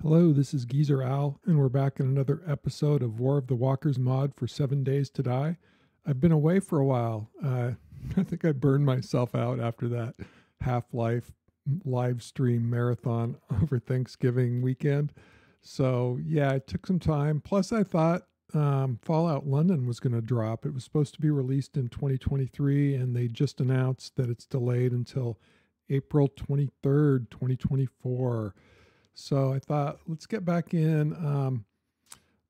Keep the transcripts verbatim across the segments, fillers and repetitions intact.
Hello, this is Geezer Al, and we're back in another episode of War of the Walkers Mod for Seven Days to Die. I've been away for a while. Uh, I think I burned myself out after that Half-Life live stream marathon over Thanksgiving weekend. So yeah, it took some time. Plus I thought um, Fallout London was going to drop. It was supposed to be released in twenty twenty-three, and they just announced that it's delayed until April twenty-third, twenty twenty-four. So I thought, let's get back in. Um,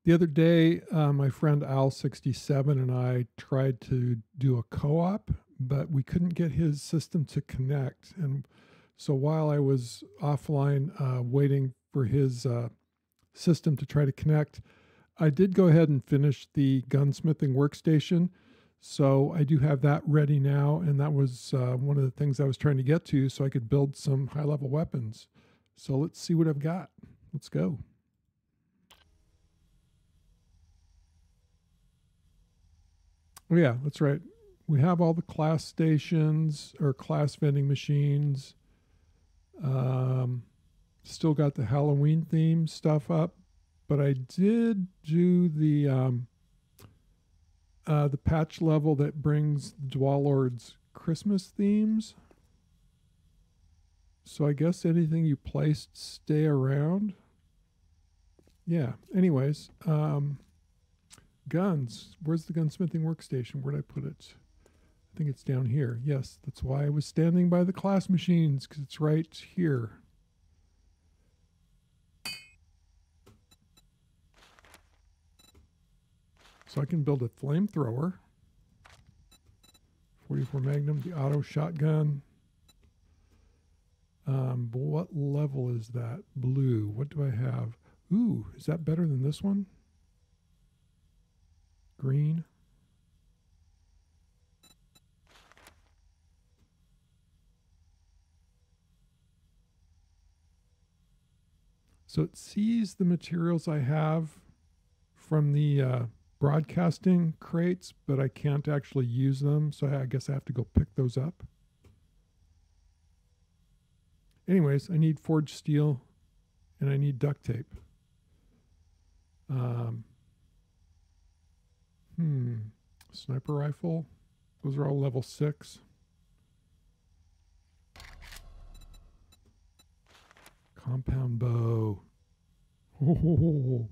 the other day, uh, my friend Al sixty-seven and I tried to do a co-op, but we couldn't get his system to connect. And so while I was offline uh, waiting for his uh, system to try to connect, I did go ahead and finish the gunsmithing workstation. So I do have that ready now, and that was uh, one of the things I was trying to get to so I could build some high-level weapons. So let's see what I've got. Let's go. Oh yeah, that's right. We have all the class stations or class vending machines. Um, still got the Halloween theme stuff up, but I did do the um, uh, the patch level that brings Dwallorde's Christmas themes. So I guess anything you placed stay around. Yeah, anyways. Um, guns. Where's the gunsmithing workstation? Where'd I put it? I think it's down here. Yes, that's why I was standing by the class machines, because it's right here. So I can build a flamethrower. forty-four Magnum, the auto shotgun. Um, what level is that? Blue. What do I have? Ooh, is that better than this one? Green. So it sees the materials I have from the uh, broadcasting crates, but I can't actually use them, so I guess I have to go pick those up. Anyways, I need forged steel, and I need duct tape. Um, hmm, sniper rifle. Those are all level six. Compound bow. Oh.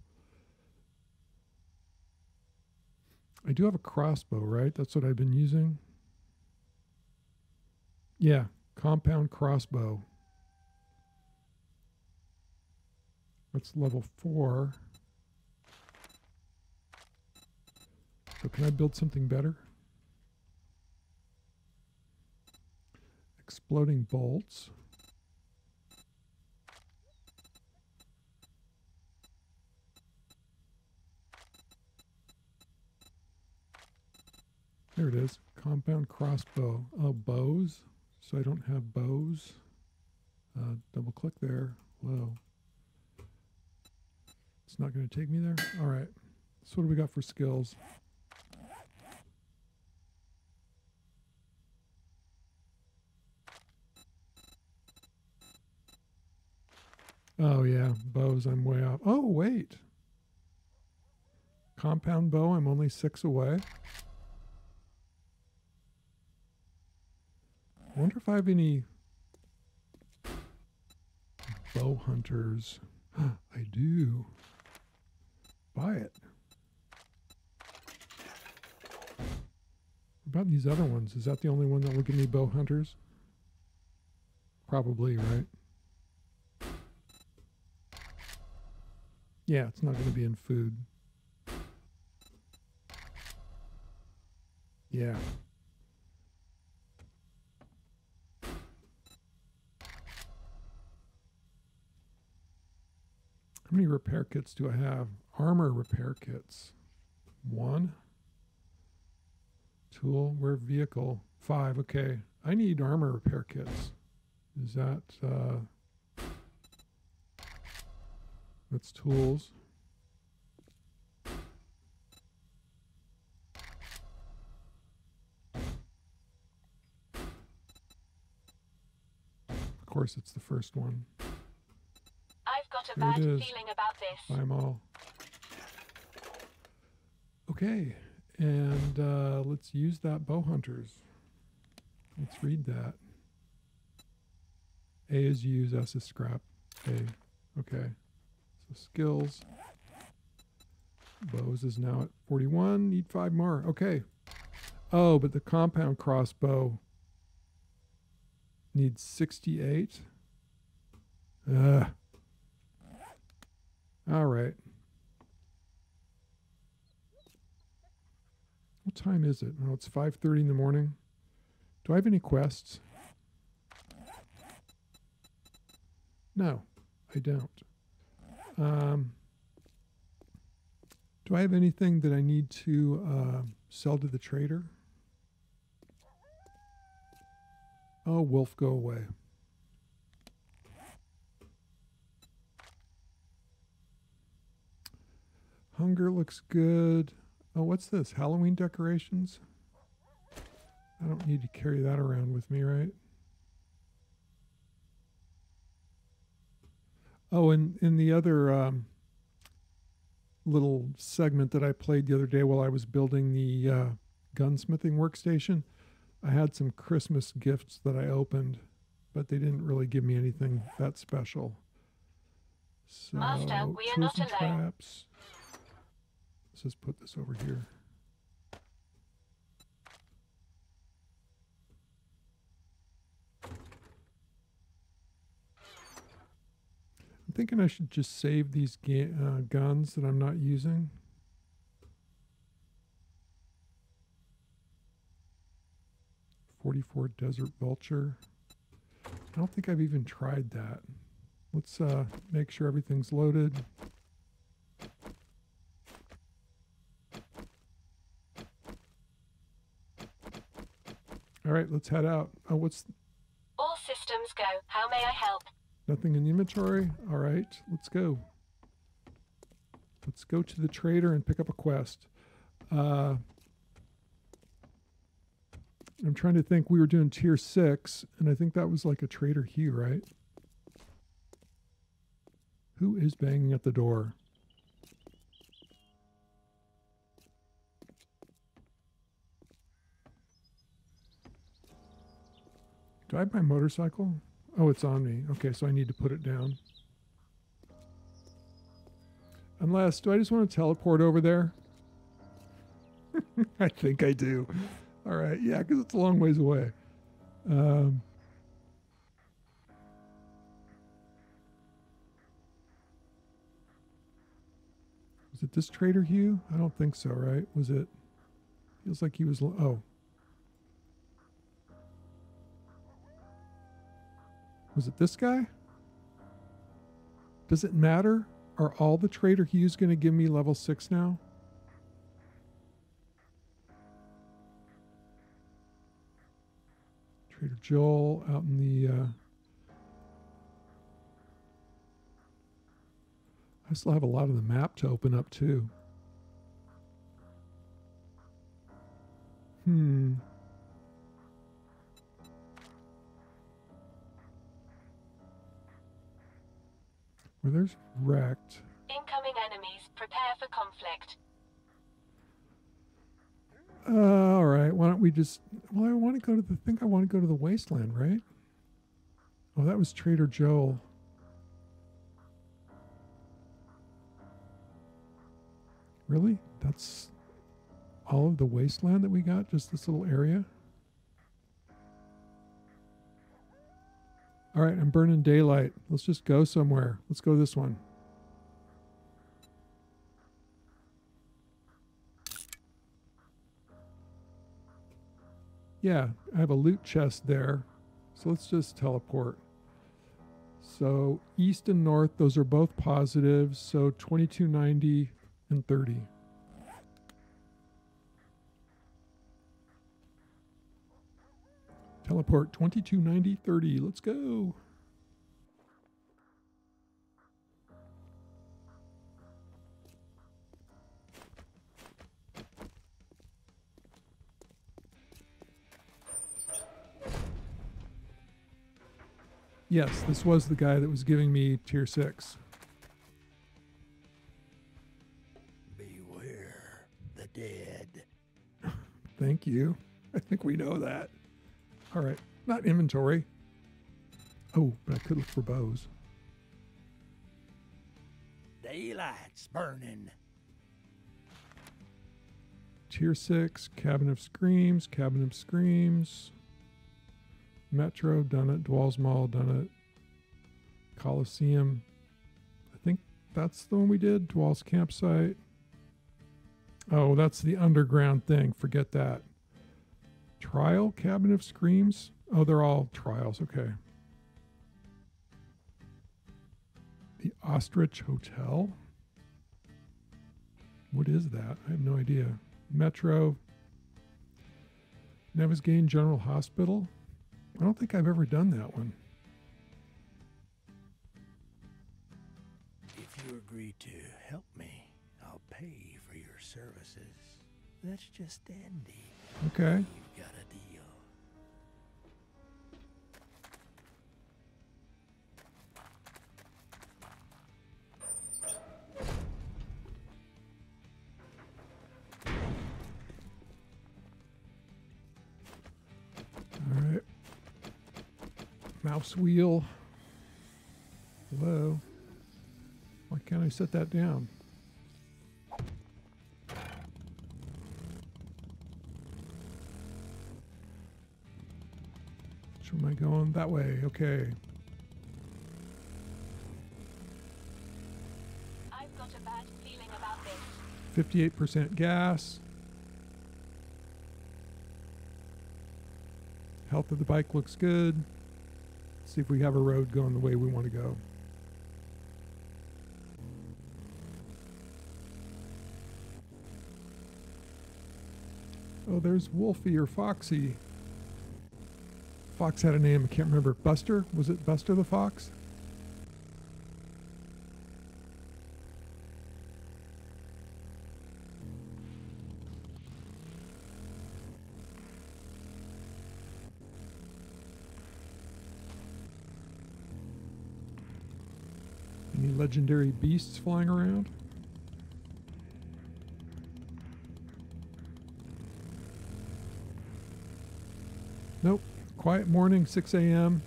I do have a crossbow, right? That's what I've been using. Yeah, compound crossbow. That's level four. So can I build something better? Exploding bolts. There it is. Compound crossbow. Oh, bows. So I don't have bows. Uh, double click there. Whoa. It's not going to take me there. All right. So what do we got for skills? Oh, yeah. Bows, I'm way off. Oh, wait. Compound bow, I'm only six away. I wonder if I have any bow hunters. I do. Buy it. What about these other ones? Is that the only one that will give me bow hunters? Probably, right? Yeah, it's not going to be in food. Yeah. How many repair kits do I have? Armor repair kits. One. Tool, wear vehicle. Five, okay. I need armor repair kits. Is that, uh, that's tools. Of course, it's the first one. got a bad feeling about this. I'm all. Okay, and uh, let's use that bow hunters. Let's read that. A is use, S is scrap. A, okay. So skills. Bows is now at forty-one, need five more, okay. Oh, but the compound crossbow needs sixty-eight. Ugh. All right. What time is it? Well, it's five thirty in the morning. Do I have any quests? No, I don't. Um, do I have anything that I need to uh, sell to the trader? Oh, wolf, go away. Hunger looks good. Oh, what's this? Halloween decorations? I don't need to carry that around with me, right? Oh, and in the other um, little segment that I played the other day while I was building the uh, gunsmithing workstation, I had some Christmas gifts that I opened, but they didn't really give me anything that special. So, Master, we are not alone. Traps. Let's just put this over here. I'm thinking I should just save these ga uh, guns that I'm not using. forty-four Desert Vulture. I don't think I've even tried that. Let's uh, make sure everything's loaded. All right, let's head out. Oh, what's... All systems go. How may I help? Nothing in the inventory. All right, let's go. Let's go to the trader and pick up a quest. Uh, I'm trying to think. We were doing tier six, and I think that was like a Trader Hugh, right? Who is banging at the door? Do I have my motorcycle? Oh, it's on me. Okay, so I need to put it down. Unless, do I just want to teleport over there? I think I do. All right, yeah, because it's a long ways away. Um, was it this Trader Hugh? I don't think so, right? Was it? Feels like he was, oh. Was it this guy? Does it matter? Are all the Trader Hughes going to give me level six now? Trader Joel out in the... Uh, I still have a lot of the map to open up too. Hmm... There's wrecked. Incoming enemies. Prepare for conflict. Uh, all right. Why don't we just... Well, I want to go to the... I think I want to go to the wasteland, right? Oh, that was Trader Joel. Really? That's all of the wasteland that we got? Just this little area? All right, I'm burning daylight. Let's just go somewhere. Let's go this one. Yeah, I have a loot chest there. So let's just teleport. So east and north, those are both positives. So twenty-two ninety and thirty. Teleport twenty-two ninety thirty. Let's go. Yes, this was the guy that was giving me tier six. dead. Thank you. I think we know that. All right. Not inventory. Oh, but I could look for bows. Daylight's burning. Tier six, Cabin of Screams, Cabin of Screams. Metro, done it. Dwall's Mall, done it. Coliseum. I think that's the one we did. Dwall's Campsite. Oh, that's the underground thing. Forget that. Trial, Cabin of Screams. Oh, they're all trials. Okay. The Ostrich Hotel. What is that? I have no idea. Metro. Navezgane General Hospital. I don't think I've ever done that one. If you agree to help me, I'll pay you for your services. That's just dandy. Okay. You've got a deal. All right. Mouse wheel. Hello. Why can't I set that down? Which am I going? That way. Okay. I've got a bad feeling about this. fifty-eight percent gas. Health of the bike looks good. Let's see if we have a road going the way we want to go. Oh, there's Wolfie or Foxy. Fox had a name, I can't remember. Buster? Was it Buster the Fox? Any legendary beasts flying around? Nope. Quiet morning, six A M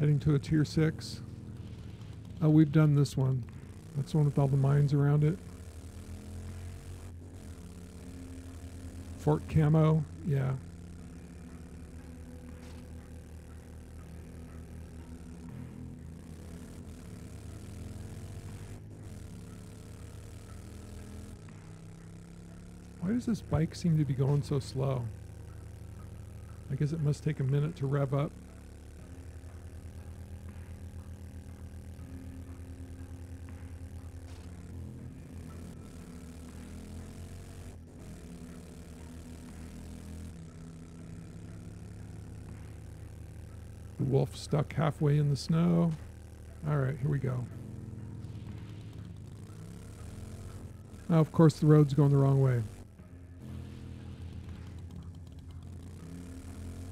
Heading to a tier six. Oh, we've done this one. That's the one with all the mines around it. Fort Camo, yeah. Why does this bike seem to be going so slow? I guess it must take a minute to rev up. The wolf stuck halfway in the snow. All right, here we go. Now, of course, the road's going the wrong way.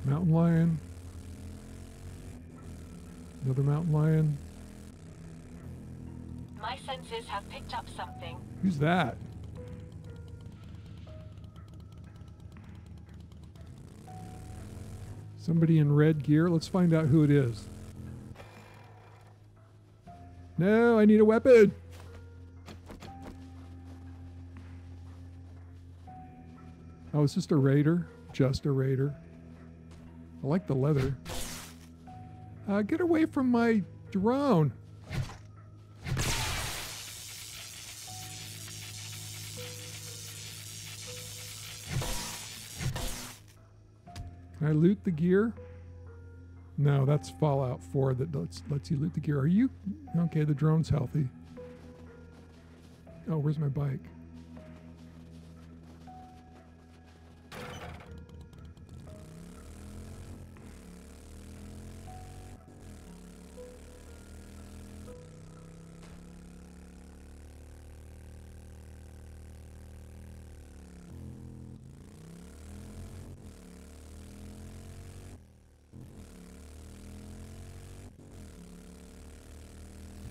Mountain lion. Another mountain lion. My senses have picked up something. Who's that? Somebody in red gear. Let's find out who it is. No, I need a weapon. Oh, it's just a raider. Just a raider. I like the leather. Uh, get away from my drone. Can I loot the gear? No, that's Fallout four that lets, lets you loot the gear. Are you? Okay, the drone's healthy. Oh, where's my bike?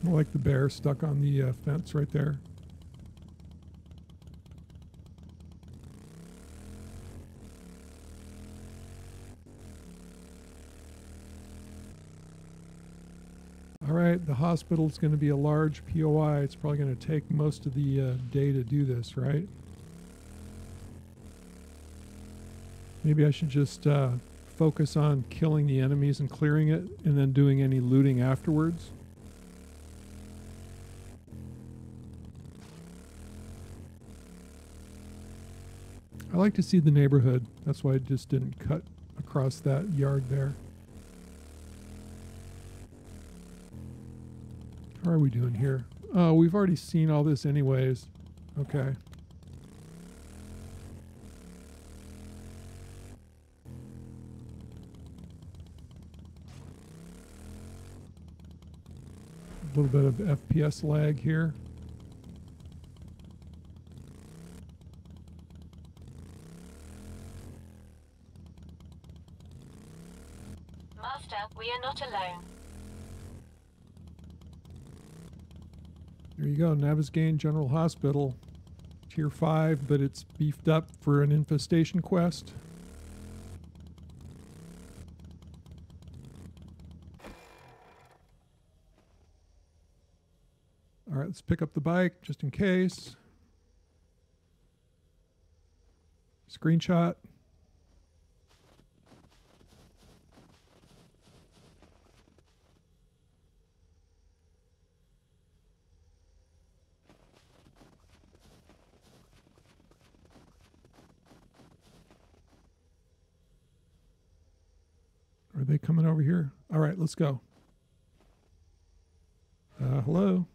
I like the bear stuck on the uh, fence right there. Alright, the hospital's going to be a large P O I. It's probably going to take most of the uh, day to do this, right? Maybe I should just uh, focus on killing the enemies and clearing it, and then doing any looting afterwards. I like to see the neighborhood. That's why I just didn't cut across that yard there. How are we doing here? Oh, we've already seen all this anyways. Okay. A little bit of F P S lag here. Master, we are not alone. There you go, Navezgane General Hospital. Tier five, but it's beefed up for an infestation quest. All right, let's pick up the bike just in case. Screenshot. Are they coming over here? All right, let's go. Uh, hello?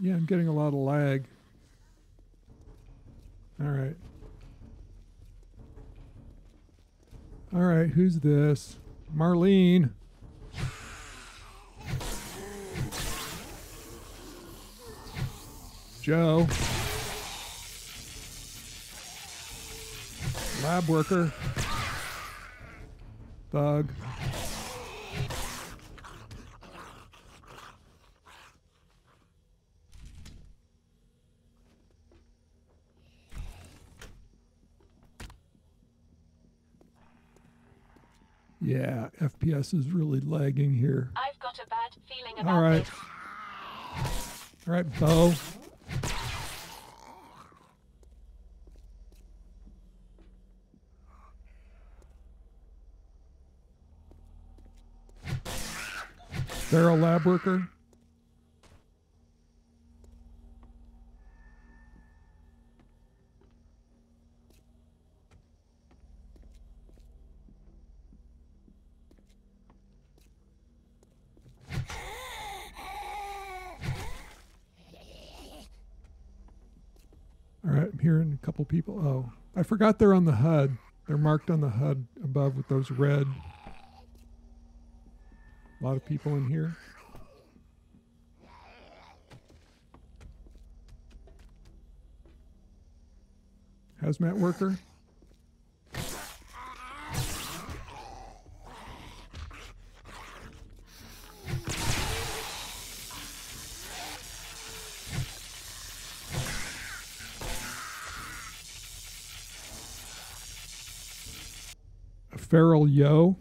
Yeah, I'm getting a lot of lag. All right. All right, who's this? Marlene. Joe. Lab worker. Thug. Yeah, F P S is really lagging here. I've got a bad feeling about All right. this. All right, Bo. Feral lab worker. Hearing a couple people. Oh, I forgot they're on the H U D. They're marked on the H U D above with those red. A lot of people in here. Hazmat worker. Feral Yo.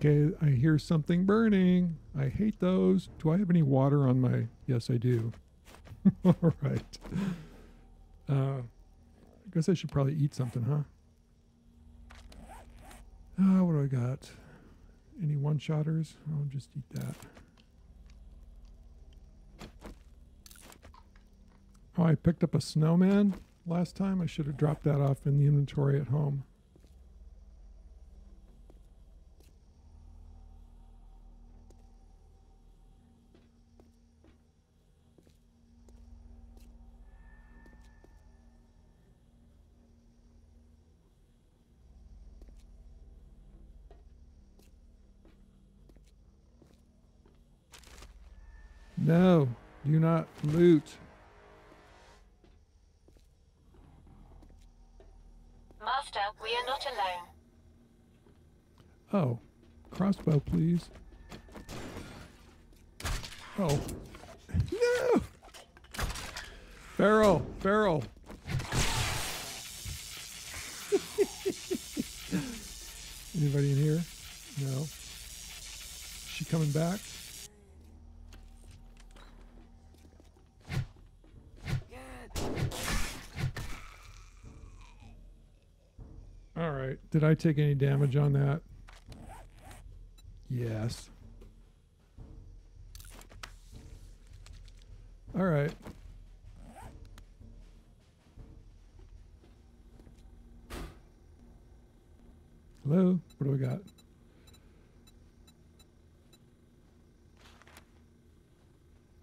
Okay, I hear something burning. I hate those. Do I have any water on my... Yes, I do. All right. Uh, I guess I should probably eat something, huh? Ah, what do I got? Any one-shotters? I'll just eat that. Oh, I picked up a snowman last time. I should have dropped that off in the inventory at home. No, do not loot. Master, we are not alone. Oh. Crossbow, please. Oh. No! Barrel! Barrel! Anybody in here? No. Is she coming back? All right. Did I take any damage on that? Yes. All right. Hello? What do we got?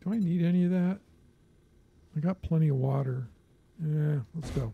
Do I need any of that? I got plenty of water. Yeah, let's go.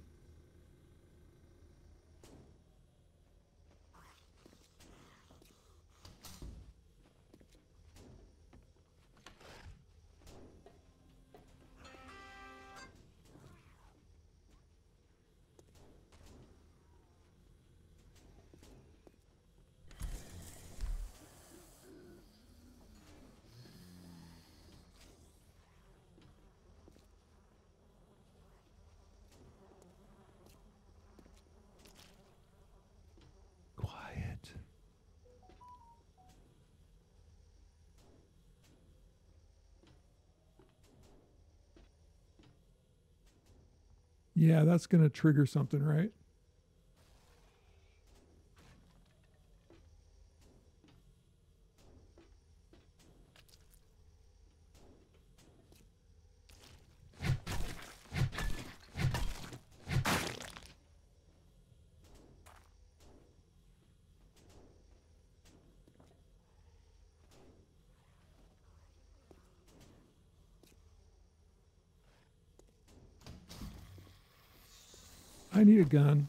Yeah, that's going to trigger something, right? I need a gun.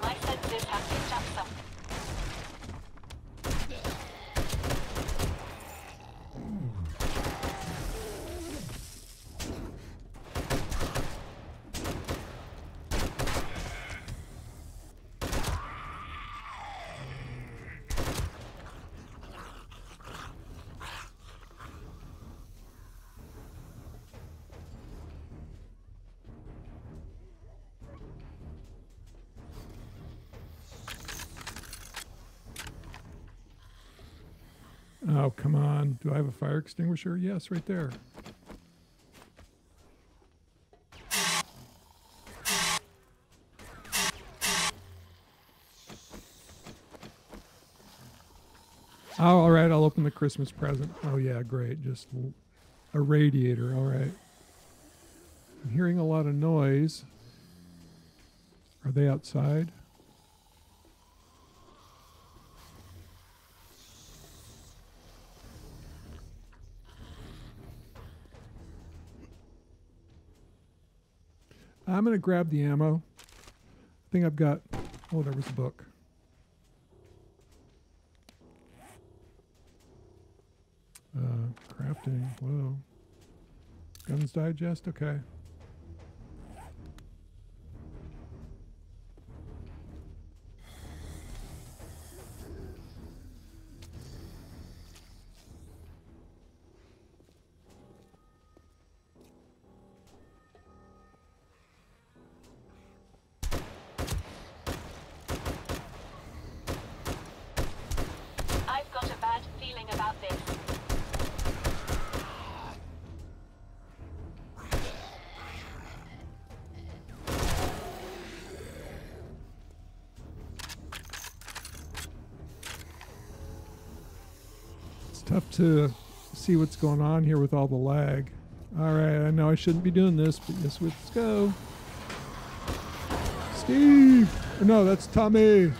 My senses have picked up something. Oh, come on. Do I have a fire extinguisher? Yes, right there. Oh, all right. I'll open the Christmas present. Oh, yeah, great. Just a radiator. All right. I'm hearing a lot of noise. Are they outside? I'm going to grab the ammo. I think I've got... Oh, there was a book. Uh, crafting. Whoa. Guns Digest? Okay. Tough to see what's going on here with all the lag. All right, I know I shouldn't be doing this, but yes, let's go. Steve! No, that's Tommy.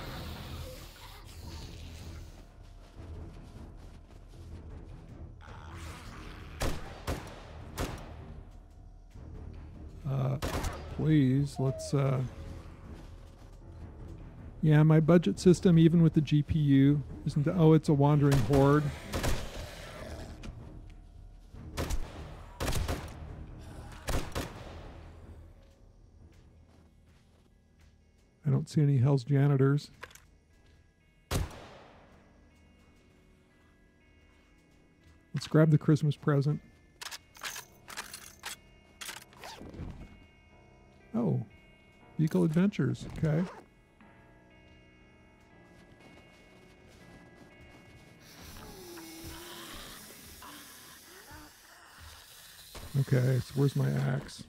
Uh, please, let's... Uh, yeah, my budget system, even with the G P U, isn't... The, oh, it's a wandering horde. don't see any Hell's Janitors. Let's grab the Christmas present. Oh, Vehicle Adventures, okay. Okay, so where's my axe?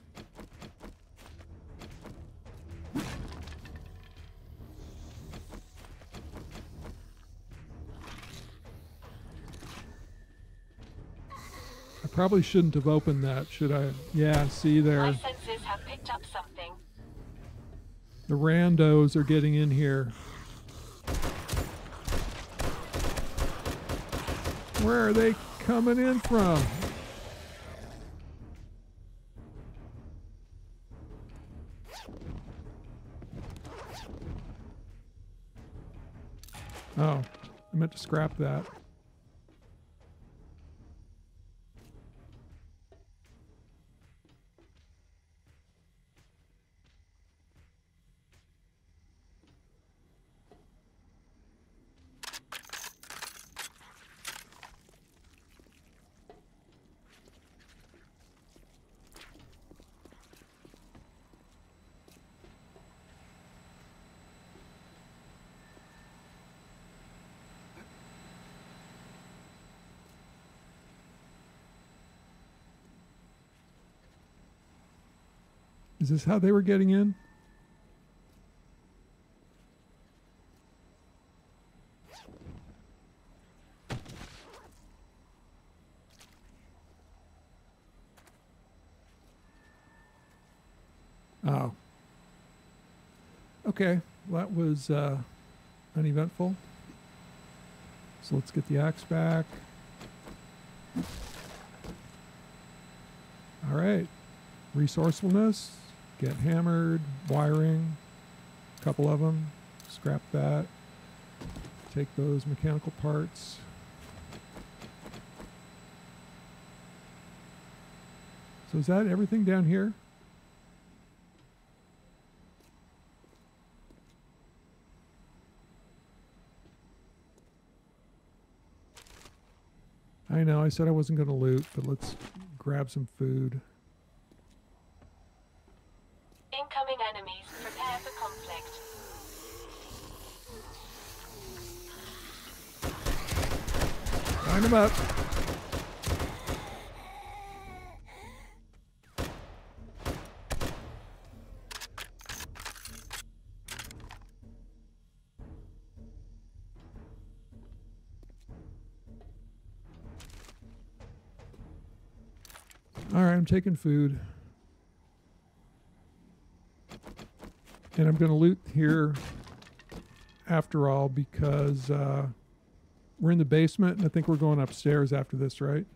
I probably shouldn't have opened that, should I? Yeah, see there. My senses have picked up something. The randos are getting in here. Where are they coming in from? Oh, I meant to scrap that. Is this how they were getting in? Oh. Okay, well, that was uh, uneventful. So let's get the axe back. All right, resourcefulness. Get hammered, wiring, a couple of them, scrap that, take those mechanical parts. So is that everything down here? I know, I said I wasn't going to loot, but let's grab some food. Him up. All right, I'm taking food. And I'm going to loot here after all because uh we're in the basement, and I think we're going upstairs after this, right?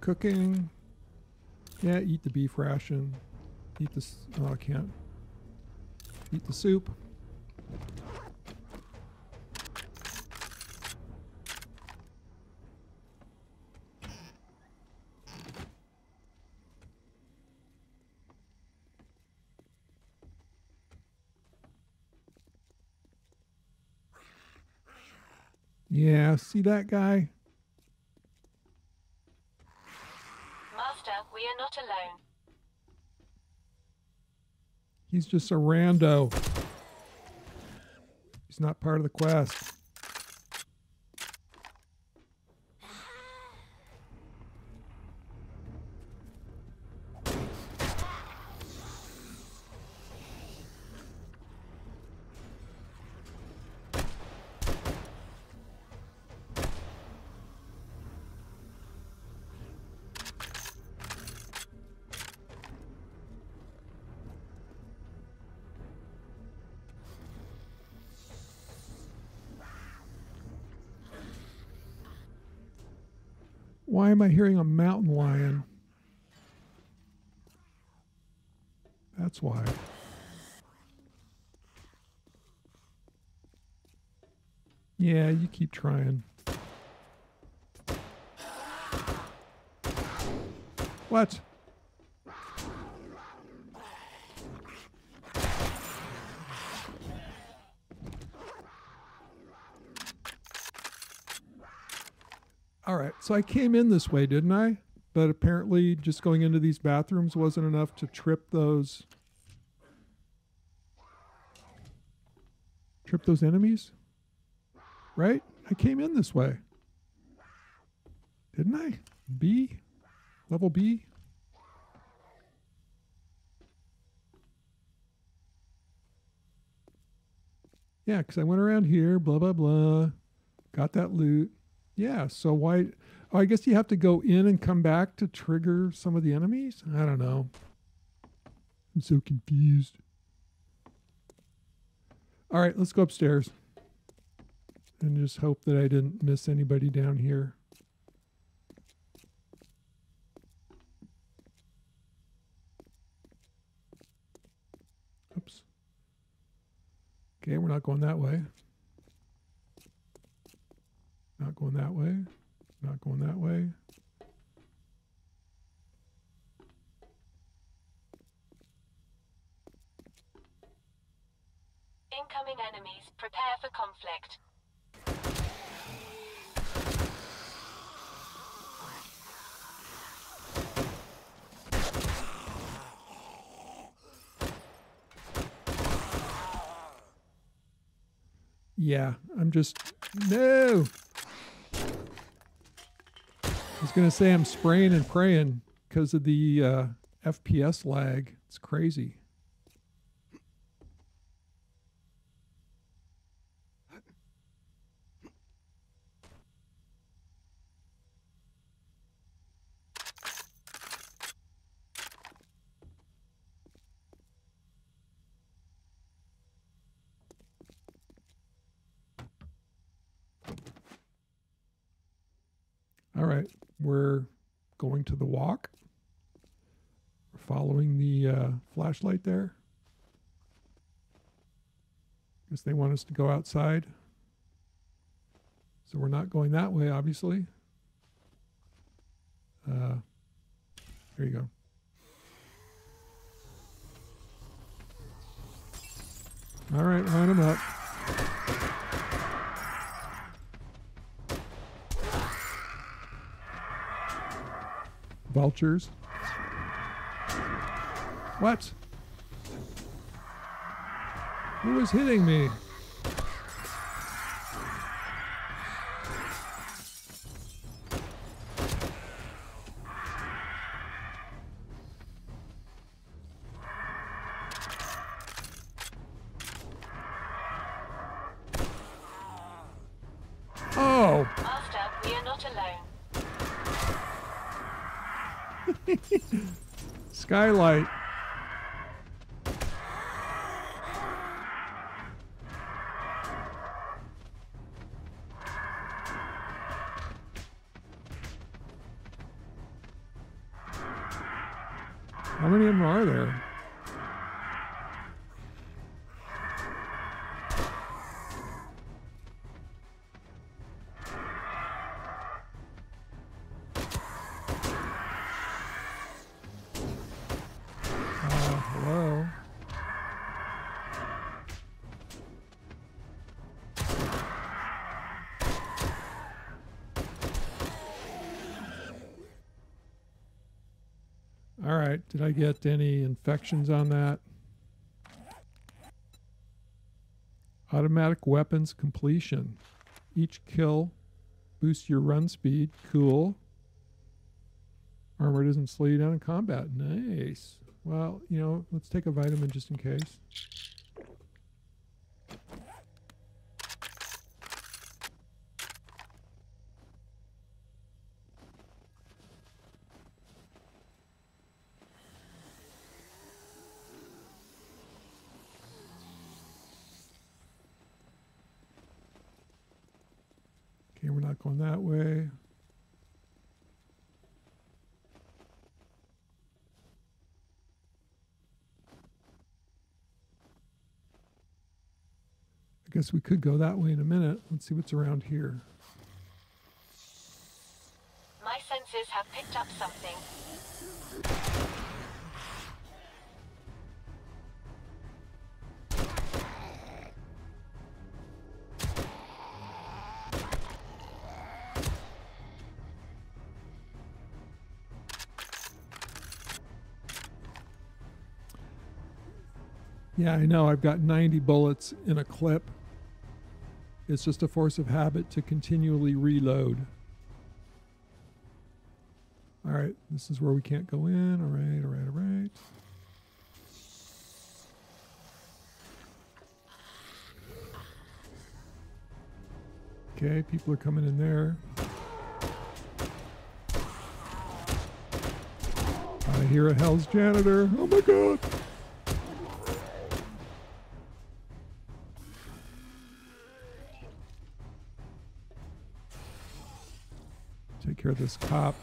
Cooking. Yeah, eat the beef ration. Eat this. Oh, I can't. Eat the soup. Yeah, see that guy? He's just a rando. He's not part of the quest. Why am I hearing a mountain lion? That's why. Yeah, you keep trying. What? All right, so I came in this way, didn't I? But apparently just going into these bathrooms wasn't enough to trip those... Trip those enemies? Right? I came in this way. Didn't I? B? Level B? Yeah, because I went around here, blah, blah, blah. Got that loot. Yeah, so why... Oh, I guess you have to go in and come back to trigger some of the enemies? I don't know. I'm so confused. All right, let's go upstairs. And just hope that I didn't miss anybody down here. Oops. Okay, we're not going that way. Not going that way. Not going that way. Incoming enemies, prepare for conflict. Yeah, I'm just... No! I was going to say I'm spraying and praying because of the uh, F P S lag. It's crazy. All right. We're going to the walk. We're following the uh, flashlight there. Guess they want us to go outside. So we're not going that way, obviously. Uh, there you go. All right, line them up. Vultures. What? Who is hitting me? Oh! Master, we are not alone. Skylight. How many of them are there? All right, did I get any infections on that? Automatic weapons completion. Each kill boosts your run speed. Cool. Armor doesn't slow you down in combat. Nice. Well, you know, let's take a vitamin just in case. Going that way. I guess we could go that way in a minute. Let's see what's around here. My senses have picked up something. Yeah, I know. I've got ninety bullets in a clip. It's just a force of habit to continually reload. All right, this is where we can't go in. All right, all right, all right. Okay, people are coming in there. I hear a Hell's Janitor. Oh my God. Care of this cop.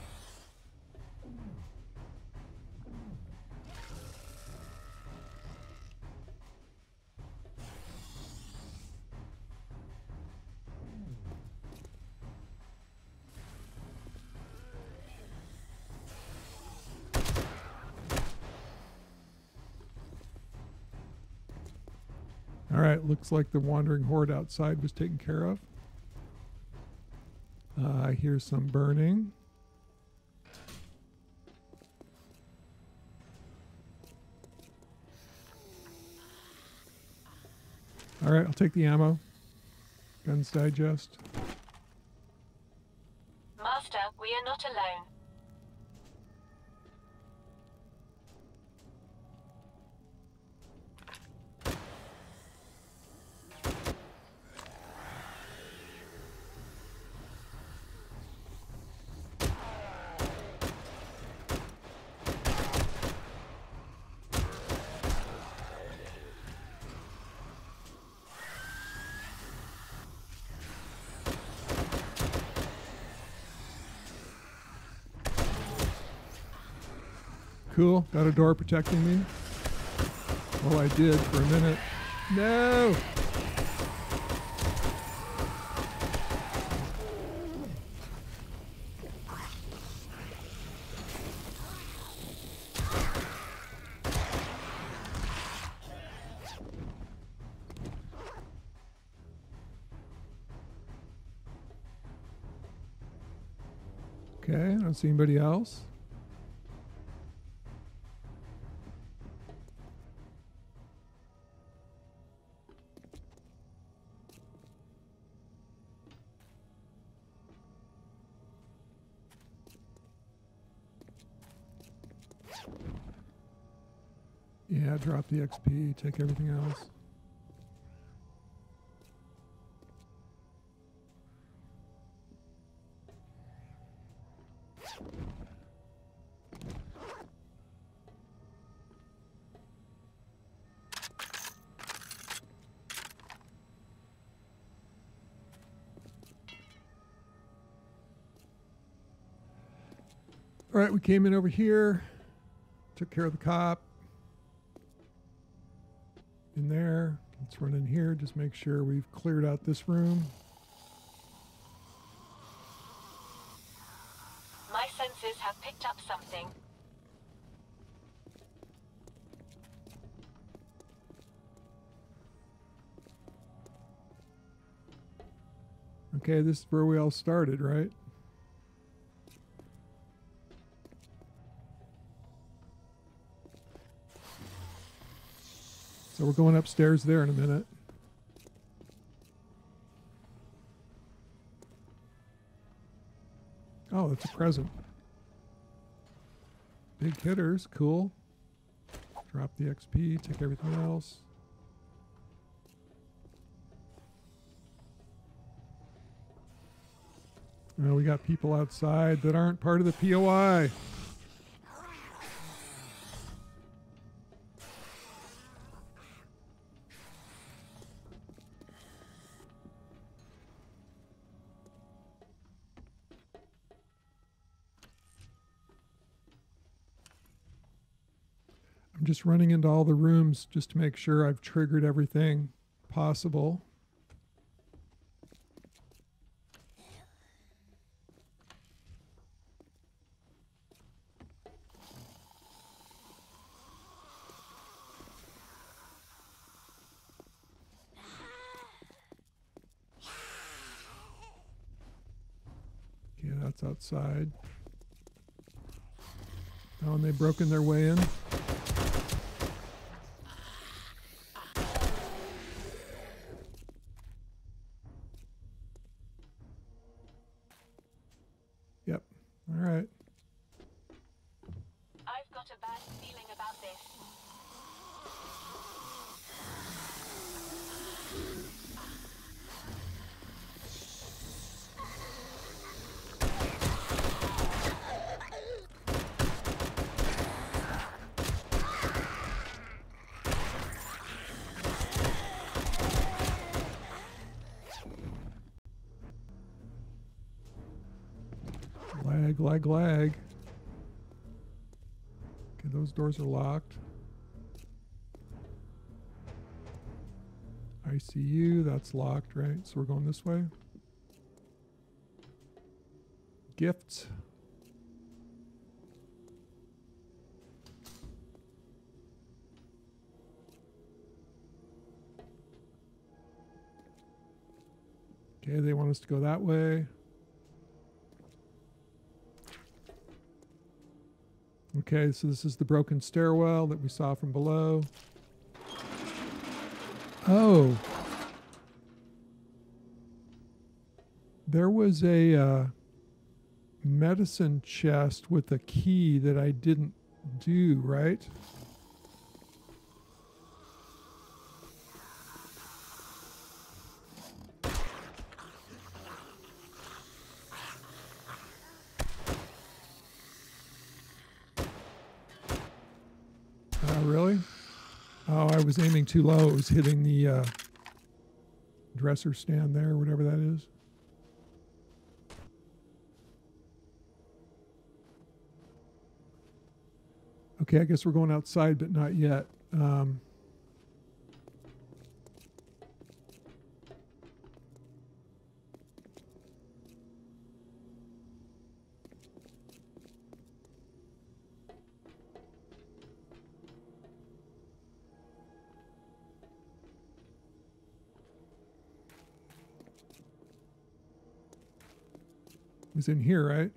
All right, looks like the wandering horde outside was taken care of. I hear some burning. All right, I'll take the ammo. Guns Digest. Master, we are not alone. Cool. Got a door protecting me. Oh, I did for a minute. No! Okay, I don't see anybody else. Drop the X P, take everything else. All right, we came in over here, took care of the cop. In there. Let's run in here. Just make sure we've cleared out this room. My senses have picked up something. Okay, this is where we all started, right? So we're going upstairs there in a minute. Oh, that's a present. Big hitters, cool. Drop the X P, take everything else. Now we got people outside that aren't part of the P O I. Just running into all the rooms just to make sure I've triggered everything possible. That's outside. Oh, and they've broken their way in. Yep. All right. I've got a bad feeling about this. Lag, lag, lag. Those doors are locked. I C U, that's locked, right? So we're going this way. Gifts. Okay, they want us to go that way. Okay, so this is the broken stairwell that we saw from below. Oh. There was a uh, medicine chest with a key that I didn't do, right? Was aiming too low. It was hitting the uh, dresser stand there, whatever that is. Okay, I guess we're going outside, but not yet. Um, was in here, right?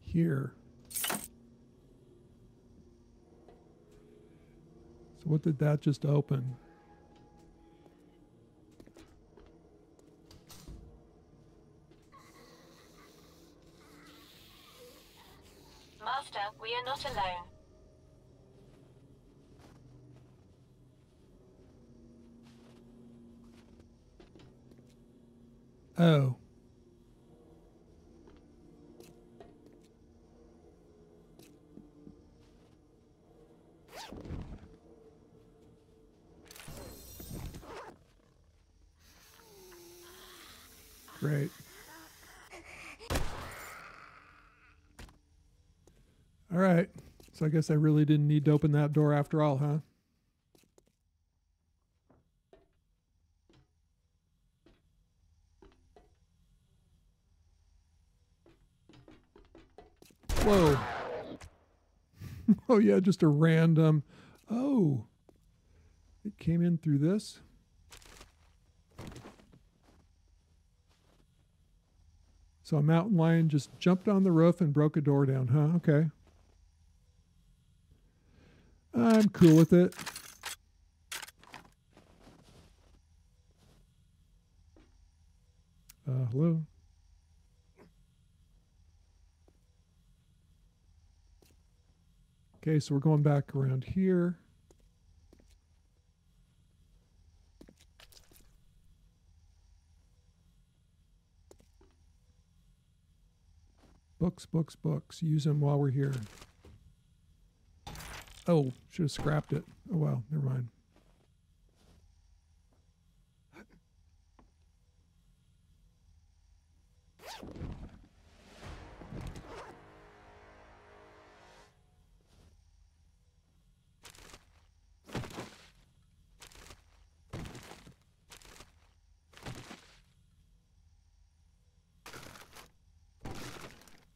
Here. So what did that just open? Master, we are not alone. Oh. Great. All right. So I guess I really didn't need to open that door after all, huh? Whoa. Oh yeah, just a random, oh, it came in through this. So a mountain lion just jumped on the roof and broke a door down, huh? Okay. I'm cool with it. Uh, hello? Okay, so we're going back around here. Books, books, books. Use them while we're here. Oh, should have scrapped it. Oh, well, never mind.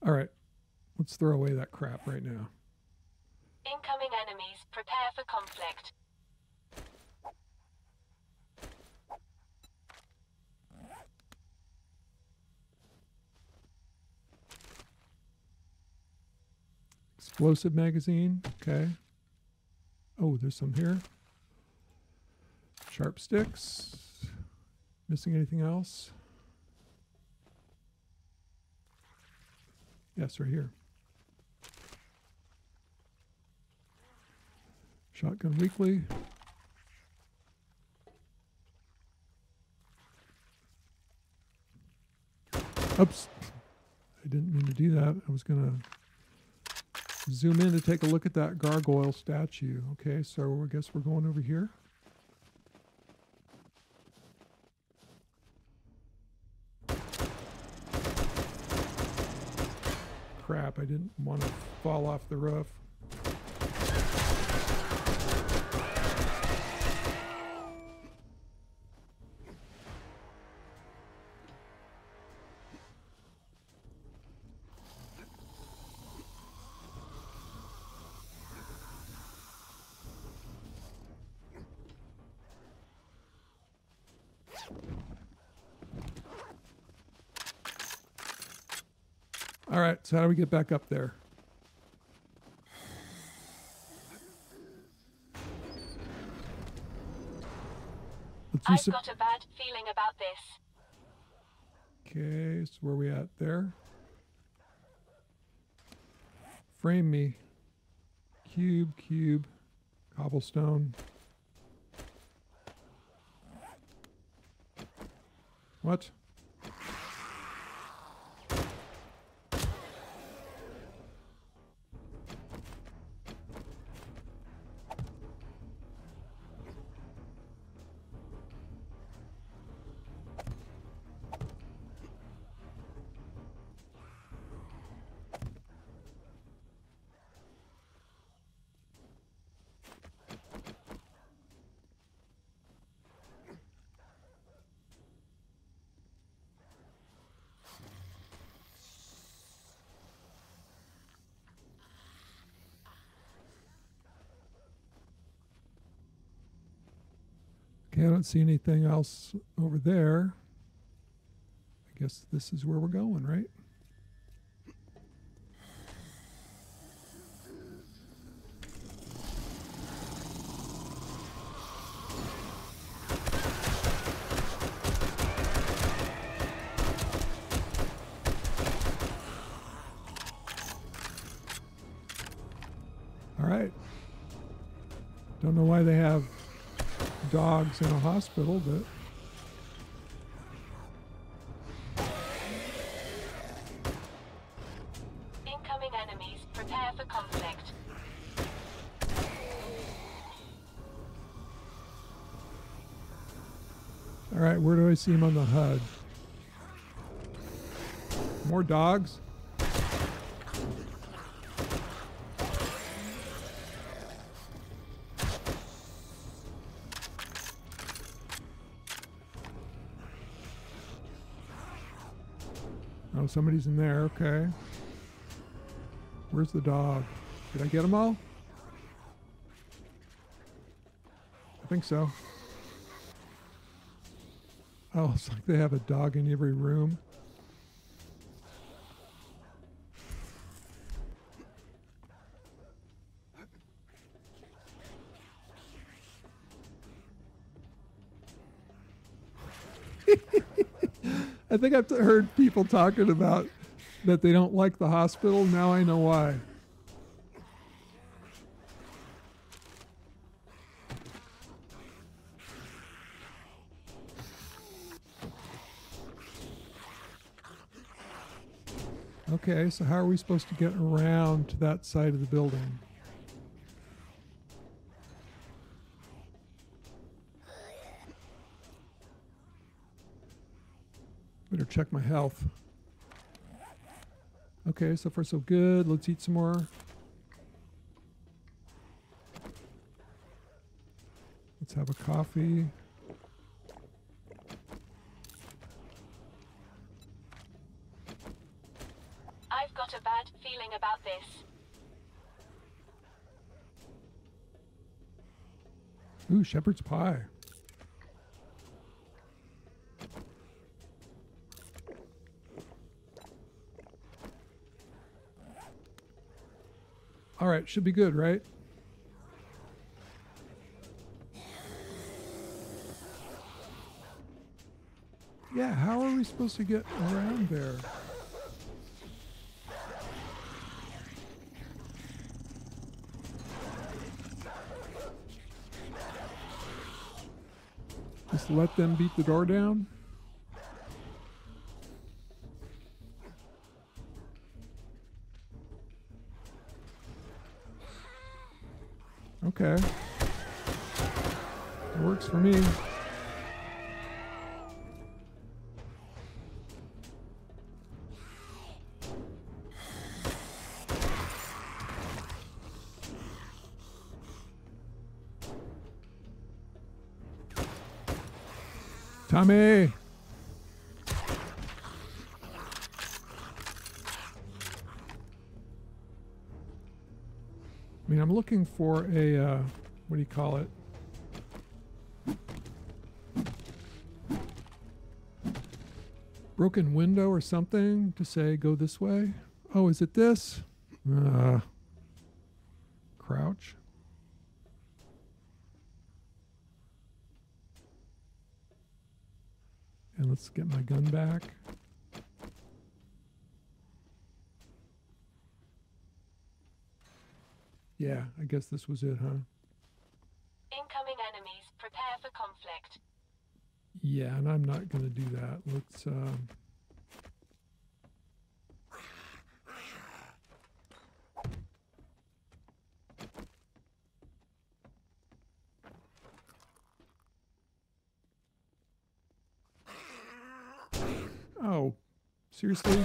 All right, let's throw away that crap right now. Incoming enemies, prepare for conflict. Explosive magazine. Okay. Oh, there's some here. Sharp sticks. Missing anything else? Yes, right here. Shotgun Weekly. Oops. I didn't mean to do that. I was going to zoom in to take a look at that gargoyle statue. Okay, so I guess we're going over here. Crap, I didn't want to fall off the roof. So how do we get back up there? I've got a bad feeling about this. Okay, so where are we at there? Frame me. Cube, cube, cobblestone. What? I don't see anything else over there. I guess this is where we're going, right? All right. Don't know why they have dogs in a hospital, but incoming enemies, prepare for conflict. All right, where do I see him on the H U D? More dogs? Somebody's in there, okay. Where's the dog? Did I get them all? I think so. Oh, it's like they have a dog in every room. I think I've heard people talking about that they don't like the hospital. Now I know why. Okay, so how are we supposed to get around to that side of the building? Better check my health. Okay, so far so good. Let's eat some more. Let's have a coffee. I've got a bad feeling about this. Ooh, shepherd's pie. All right, should be good, right? Yeah, how are we supposed to get around there? Just let them beat the door down? Okay. It works for me. Tommy! I mean, I'm looking for a, uh, what do you call it? Broken window or something to say, go this way? Oh, is it this? Uh, crouch. And let's get my gun back. Yeah, I guess this was it, huh? Incoming enemies, prepare for conflict. Yeah, and I'm not going to do that. Let's, um... Oh, seriously?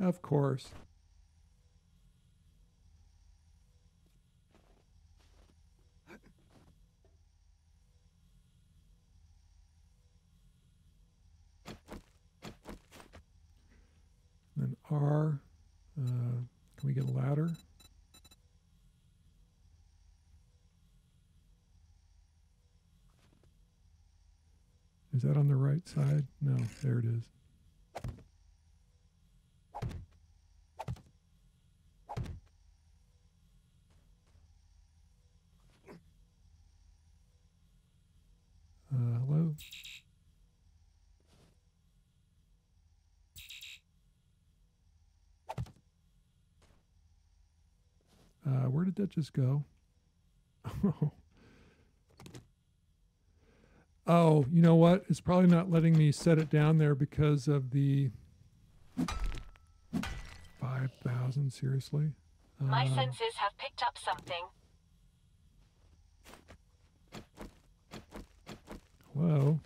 Of course. R, uh, can we get a ladder? Is that on the right side? No, there it is. Uh, hello? Uh, where did that just go? Oh, you know what? It's probably not letting me set it down there because of the five thousand, seriously? Uh, My senses have picked up something. Hello?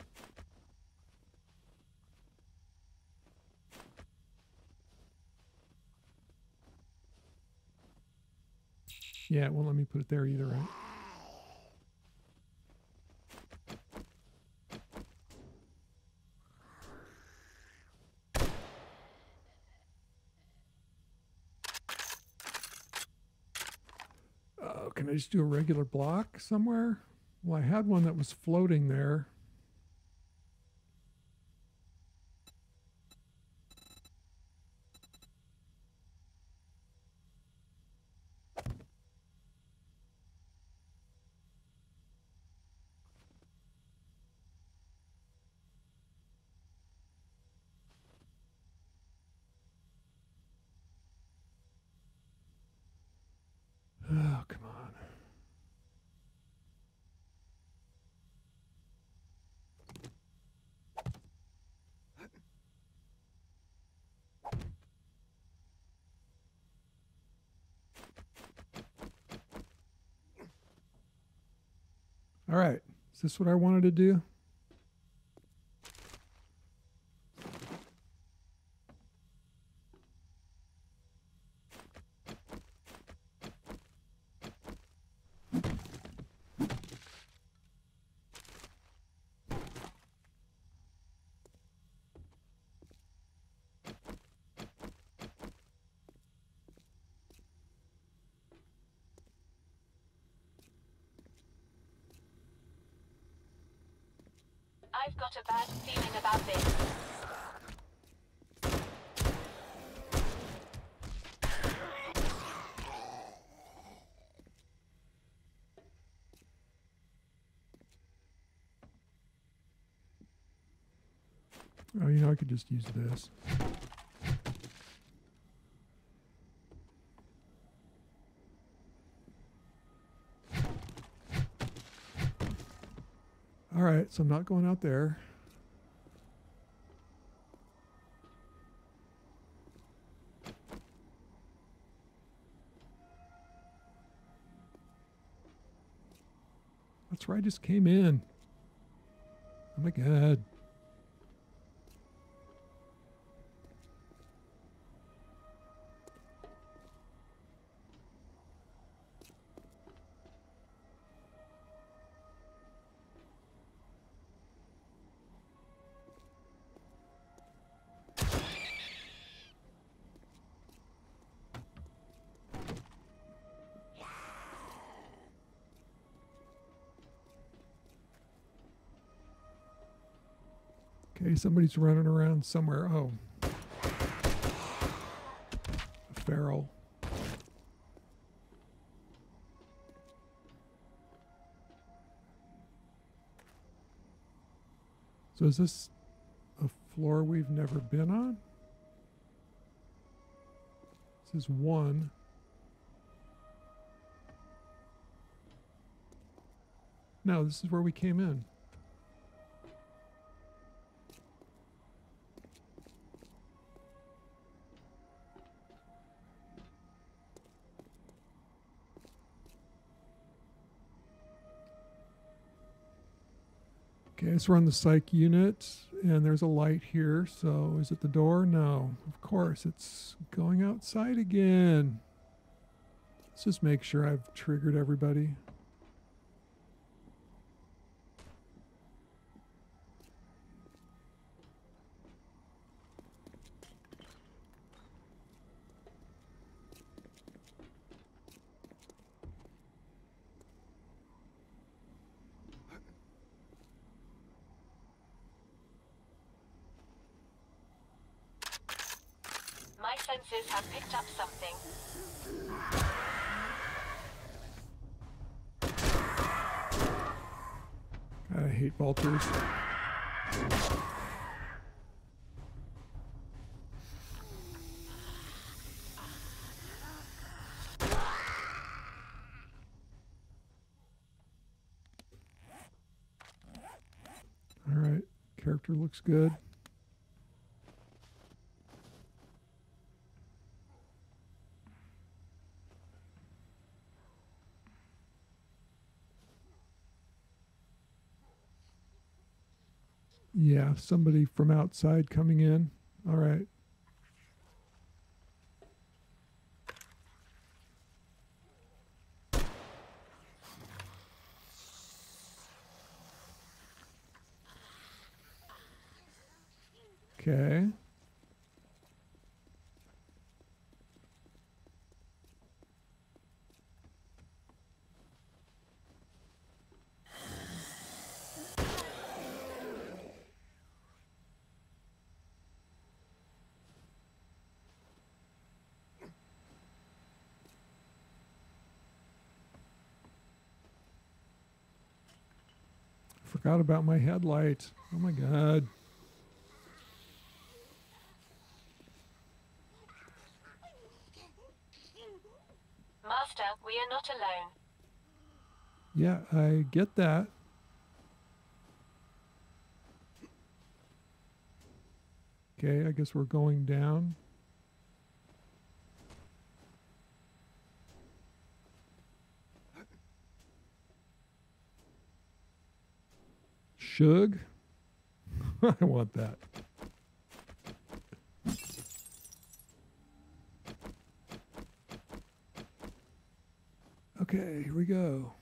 Yeah, it won't let me put it there either, right? Uh, can I just do a regular block somewhere? Well, I had one that was floating there. All right, is this what I wanted to do? I've got a bad feeling about this. Oh, you know, I could just use this. All right, so I'm not going out there. That's where I just came in. Oh my God. Somebody's running around somewhere. Oh. A feral. So is this a floor we've never been on? This is one. No, this is where we came in. Okay, so we're on the psych unit, and there's a light here, so is it the door? No. Of course, it's going outside again. Let's just make sure I've triggered everybody. Have picked up something. I hate vultures. All right, character looks good. Yeah, somebody from outside coming in. All right. Okay. Forgot about my headlight. Oh my God. Master, we are not alone. Yeah, I get that. Okay, I guess we're going down. Shug. I want that. Okay, here we go.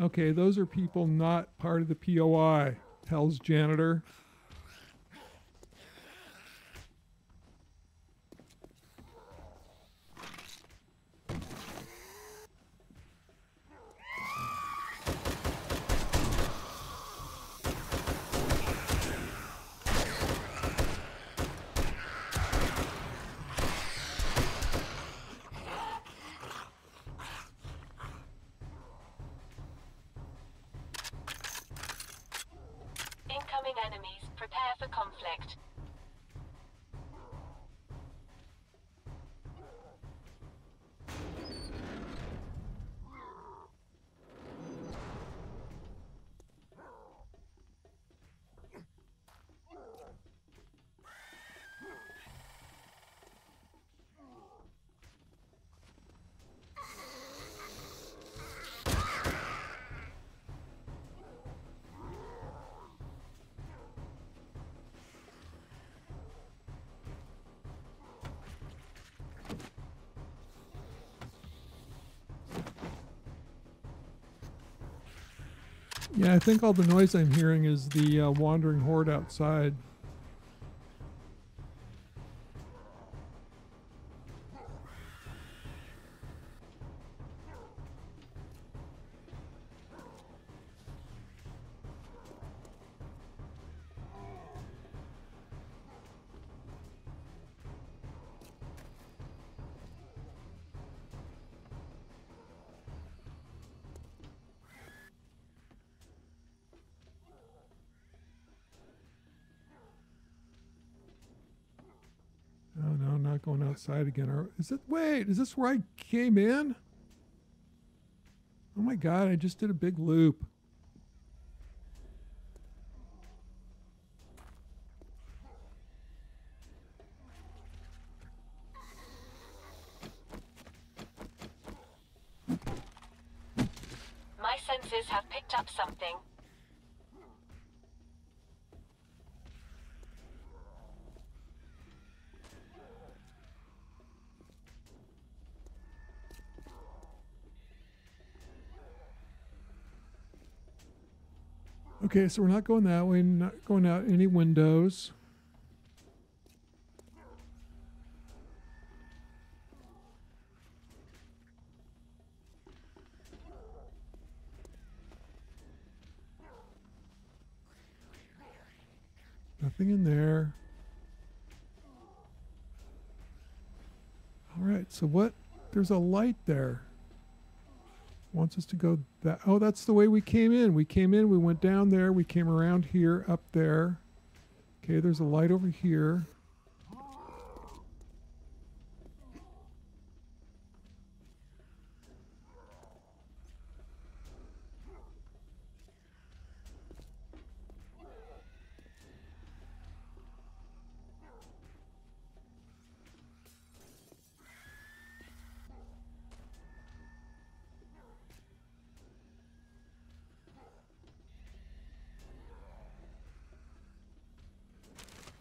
Okay, those are people not part of the P O I. Hell's Janitor. Yeah, I think all the noise I'm hearing is the uh, wandering horde outside. Going outside again, or is it, wait, is this where I came in? Oh my god, I just did a big loop. My senses have picked up something. Okay, so we're not going that way, not going out any windows. Nothing in there. All right, so what? There's a light there. Wants us to go that, oh, that's the way we came in. We came in, we went down there, we came around here, up there. Okay, there's a light over here.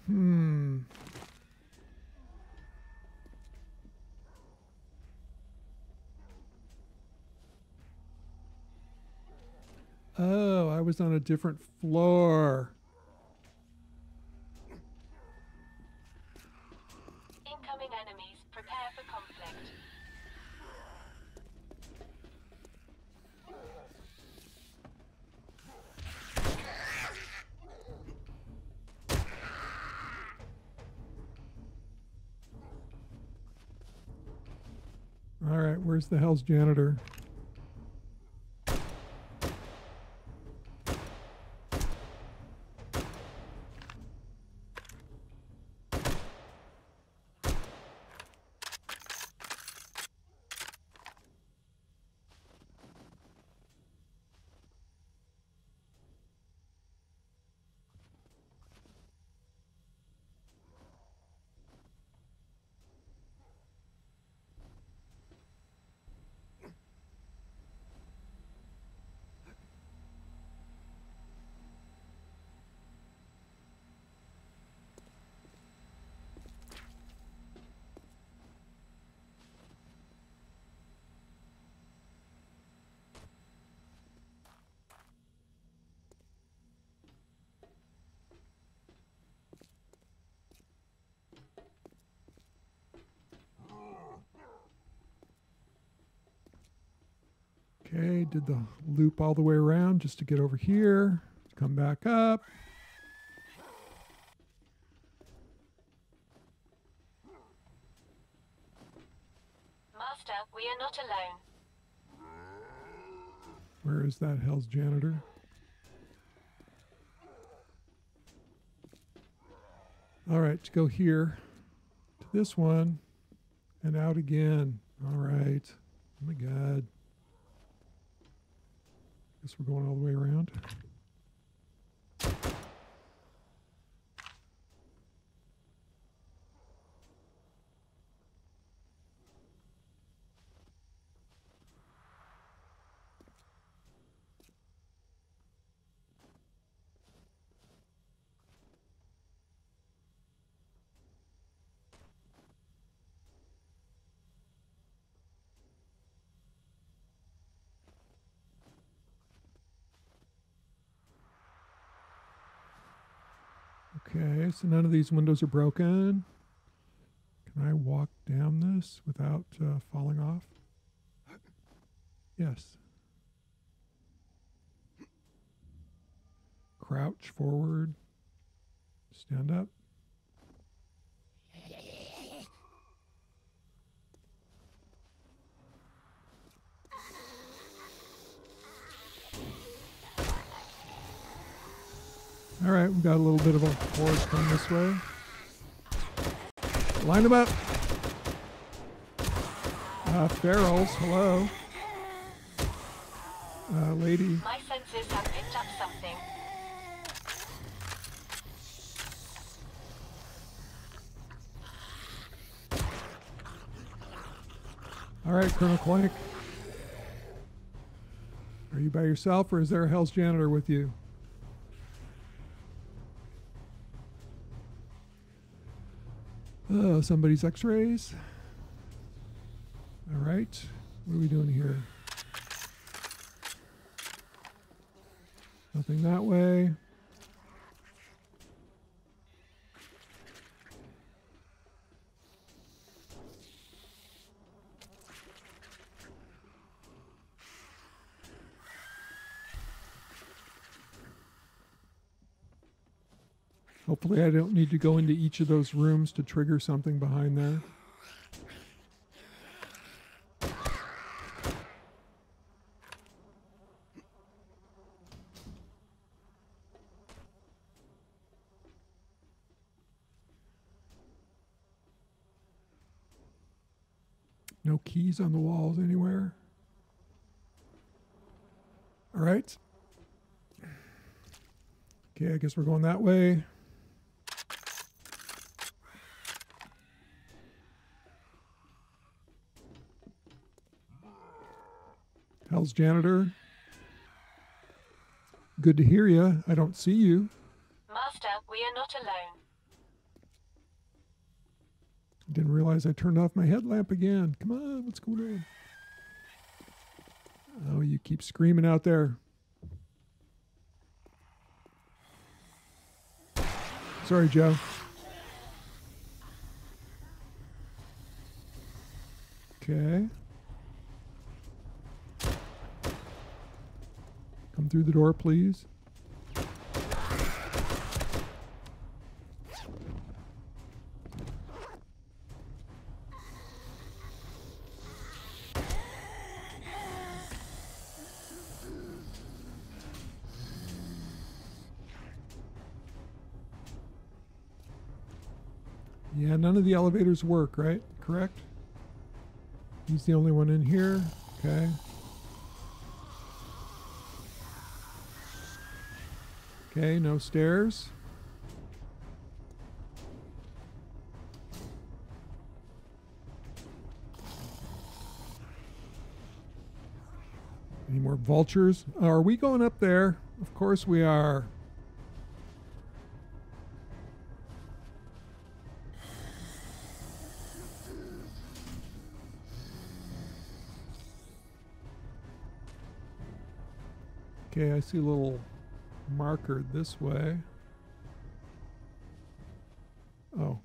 Hmm. Oh, I was on a different floor. Incoming enemies, prepare for conflict. All right, where's the Hell's Janitor? Okay, did the loop all the way around just to get over here. Come back up. Master, we are not alone. Where is that Hell's Janitor? All right, let's go here to this one and out again. All right. Oh my God. Guess we're going all the way around. Okay, so none of these windows are broken. Can I walk down this without uh, falling off? Yes. Crouch forward. Stand up. All right, we've got a little bit of a force coming this way. Line them up. Uh, ferals, hello. Uh, lady. My senses have picked up something. All right, Colonel Quaik. Are you by yourself, or is there a Hell's Janitor with you? Oh, somebody's x-rays. All right, what are we doing here? Nothing that way. Hopefully I don't need to go into each of those rooms to trigger something behind there. No keys on the walls anywhere. All right. Okay, I guess we're going that way. Hell's Janitor. Good to hear you. I don't see you. Master, we are not alone. Didn't realize I turned off my headlamp again. Come on, what's going on? Oh, you keep screaming out there. Sorry, Joe. Okay. Come through the door, please. Yeah, none of the elevators work, right? Correct? He's the only one in here. Okay. Okay, no stairs. Any more vultures? Are we going up there? Of course we are. Okay, I see a little marker this way. Oh.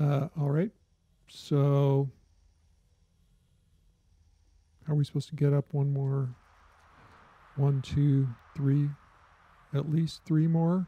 Uh, all right. So how are we supposed to get up one more? One, two, three. At least three more.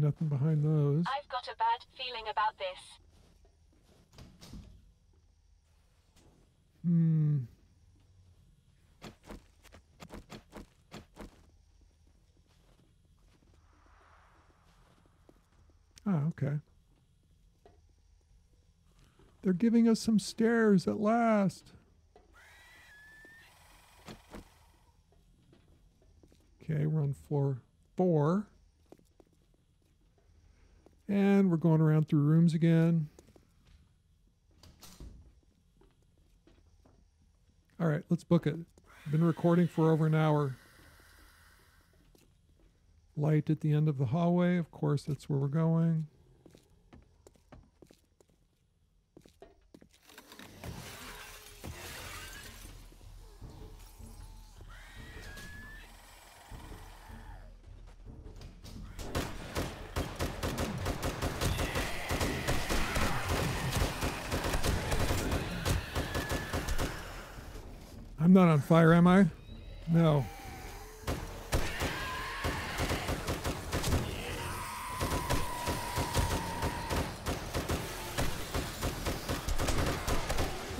Nothing behind those. I've got a bad feeling about this. Hmm. Ah, okay. They're giving us some stairs at last. Okay, we're on floor four. And we're going around through rooms again. All right, let's book it. Been recording for over an hour. Light at the end of the hallway. Of course, that's where we're going. I'm not on fire, am I? No.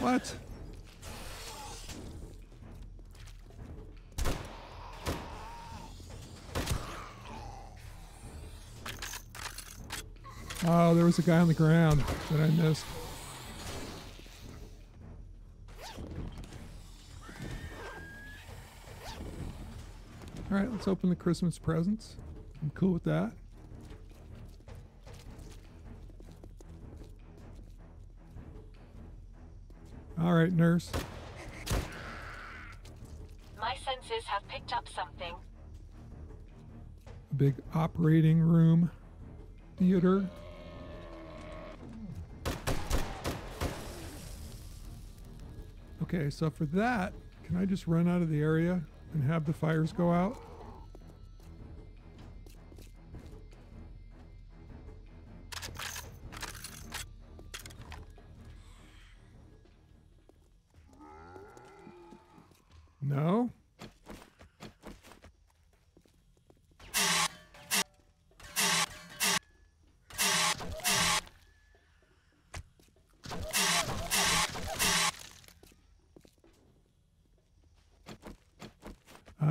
What? Oh, there was a guy on the ground that I missed. Alright, let's open the Christmas presents. I'm cool with that. Alright, nurse. My senses have picked up something. A big operating room theater. Okay, so for that, can I just run out of the area and have the fires go out? No?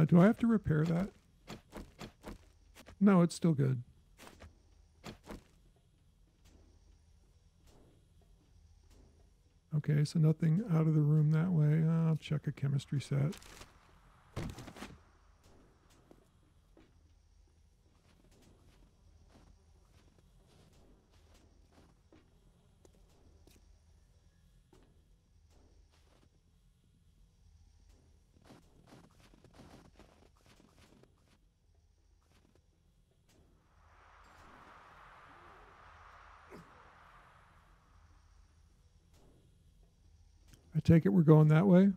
Do I have to repair that? No, it's still good. Okay, so nothing out of the room that way. I'll check a chemistry set. Take it we're going that way.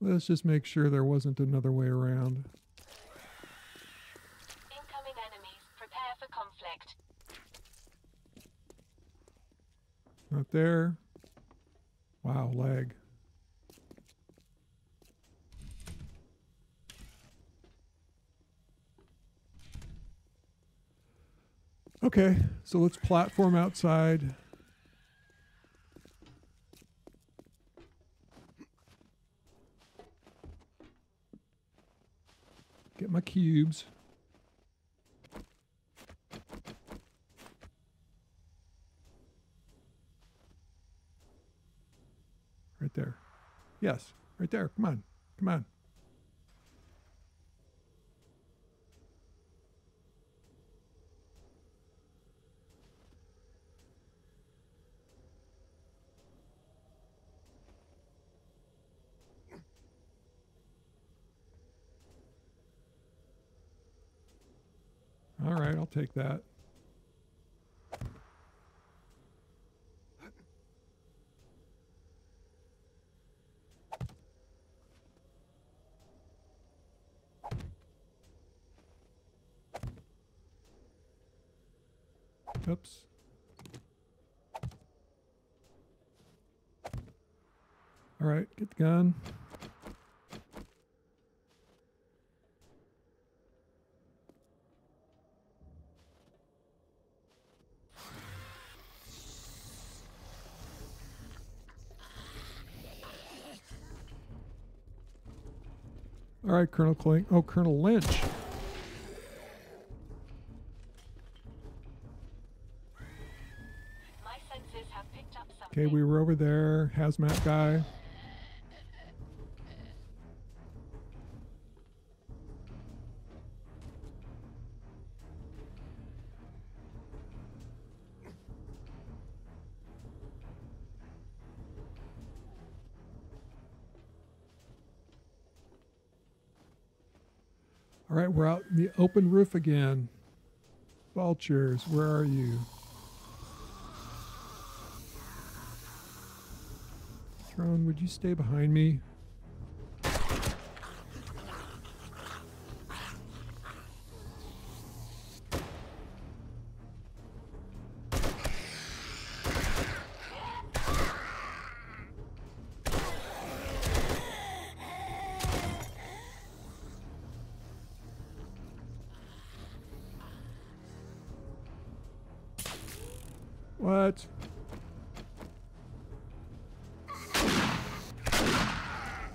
Let's just make sure there wasn't another way around. Incoming enemies, prepare for conflict. Not there. Wow, lag. Okay, so let's platform outside. Get my cubes. Right there. Yes, right there. Come on. Come on. All right, I'll take that. Oops. All right, get the gun. All right, Colonel Quaik. Oh, Colonel Lynch. Okay, we were over there, hazmat guy. All right, we're out in the open roof again. Vultures, where are you? Throne, would you stay behind me? What?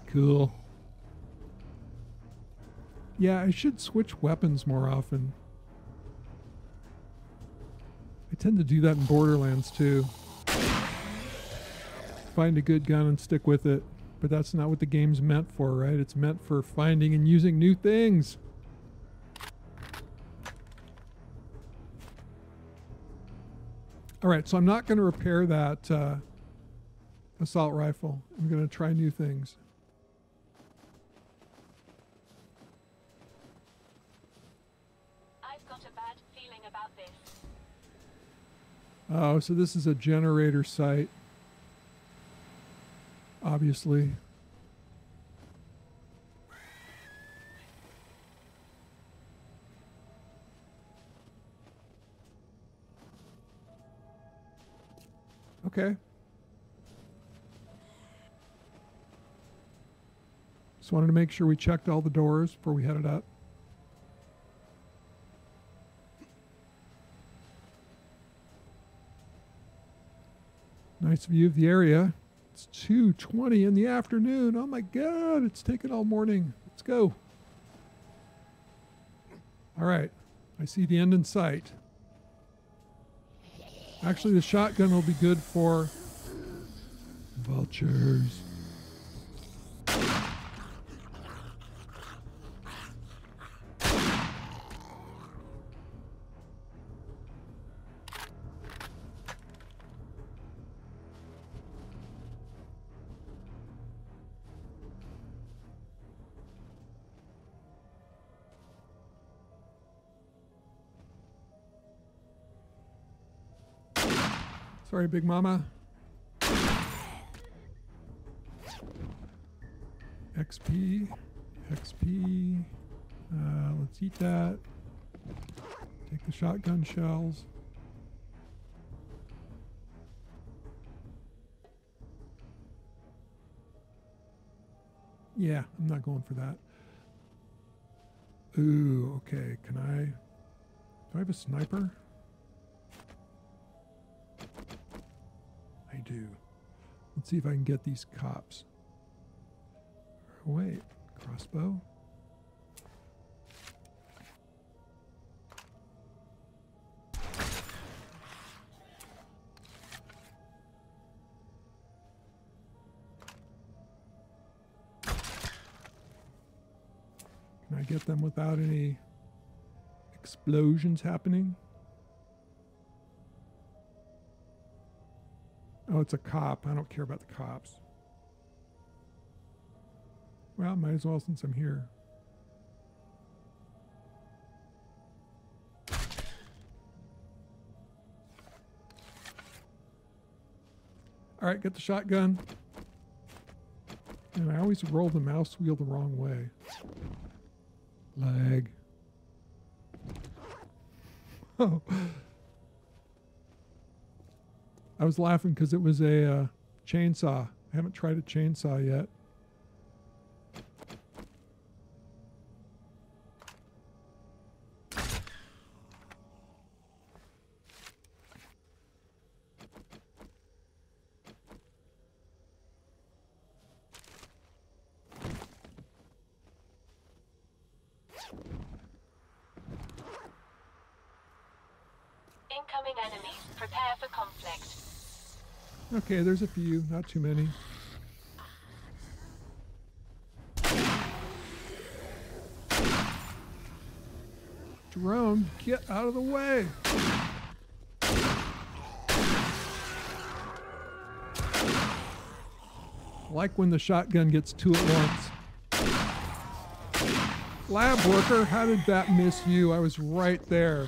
Cool. Yeah, I should switch weapons more often. I tend to do that in Borderlands too. Find a good gun and stick with it. But that's not what the game's meant for, right? It's meant for finding and using new things. All right, so I'm not going to repair that uh, assault rifle. I'm going to try new things. I've got a bad feeling about this. Oh, so this is a generator site. Obviously. Okay. Just wanted to make sure we checked all the doors before we headed up. Nice view of the area. It's two twenty in the afternoon. Oh my God, it's taken all morning. Let's go. All right, I see the end in sight. Actually, the shotgun will be good for vultures. Sorry, Big Mama. X P, X P. Uh, let's eat that. Take the shotgun shells. Yeah, I'm not going for that. Ooh, okay. Can I? Do I have a sniper? Do. Let's see if I can get these cops. Wait, crossbow. Can I get them without any explosions happening? Oh, it's a cop. I don't care about the cops. Well, might as well since I'm here. All right, get the shotgun. And I always roll the mouse wheel the wrong way. Lag. Oh. I was laughing because it was a uh, chainsaw. I haven't tried a chainsaw yet. Okay, there's a few, not too many. Drone, get out of the way! Like when the shotgun gets two at once. Lab worker, how did that miss you? I was right there.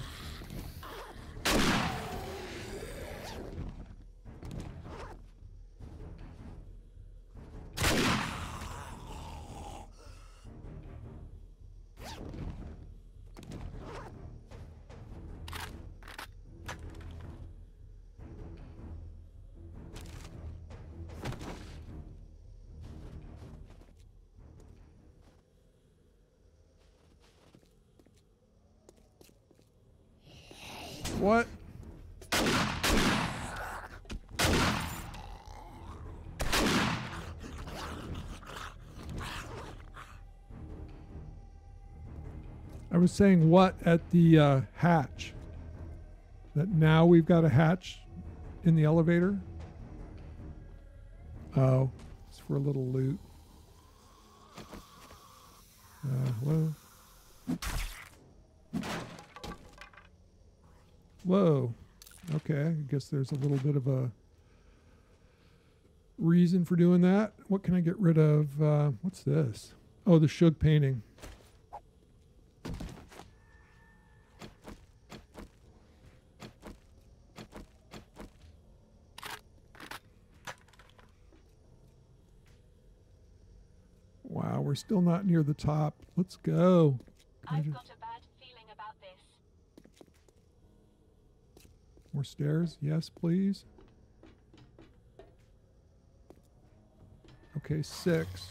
What? I was saying what at the uh, hatch. That now we've got a hatch in the elevator. Oh, it's for a little loot. Uh, well. Whoa, okay, I guess there's a little bit of a reason for doing that. What can I get rid of? Uh, what's this? Oh, the Shug painting. Wow, we're still not near the top. Let's go. Can I've got a bad feeling about this. More stairs, yes, please. Okay, six.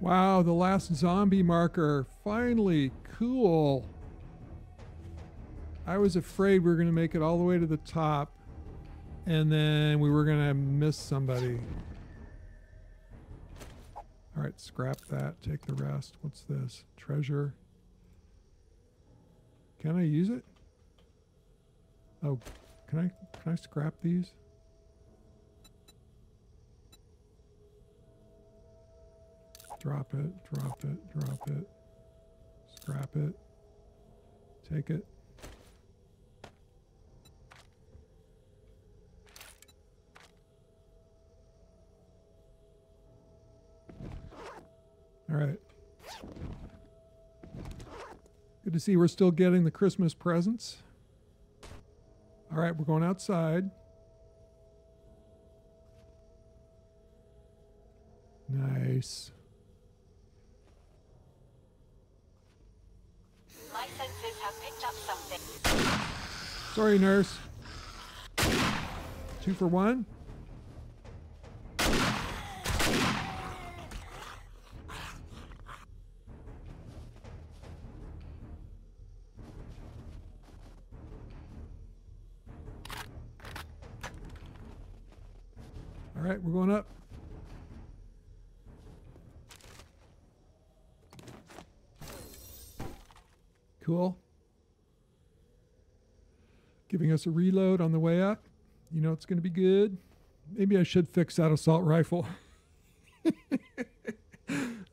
Wow, the last zombie marker. Finally, cool. I was afraid we were going to make it all the way to the top and then we were going to miss somebody. All right, scrap that. Take the rest. What's this? Treasure. Can I use it? Oh, can I, can I scrap these? Drop it, drop it, drop it, scrap it, take it. All right. Good to see we're still getting the Christmas presents. All right, we're going outside. Nice. Sorry, nurse. Two for one. Alright, we're going up. Cool. Giving us a reload on the way up. You know it's going to be good. Maybe I should fix that assault rifle.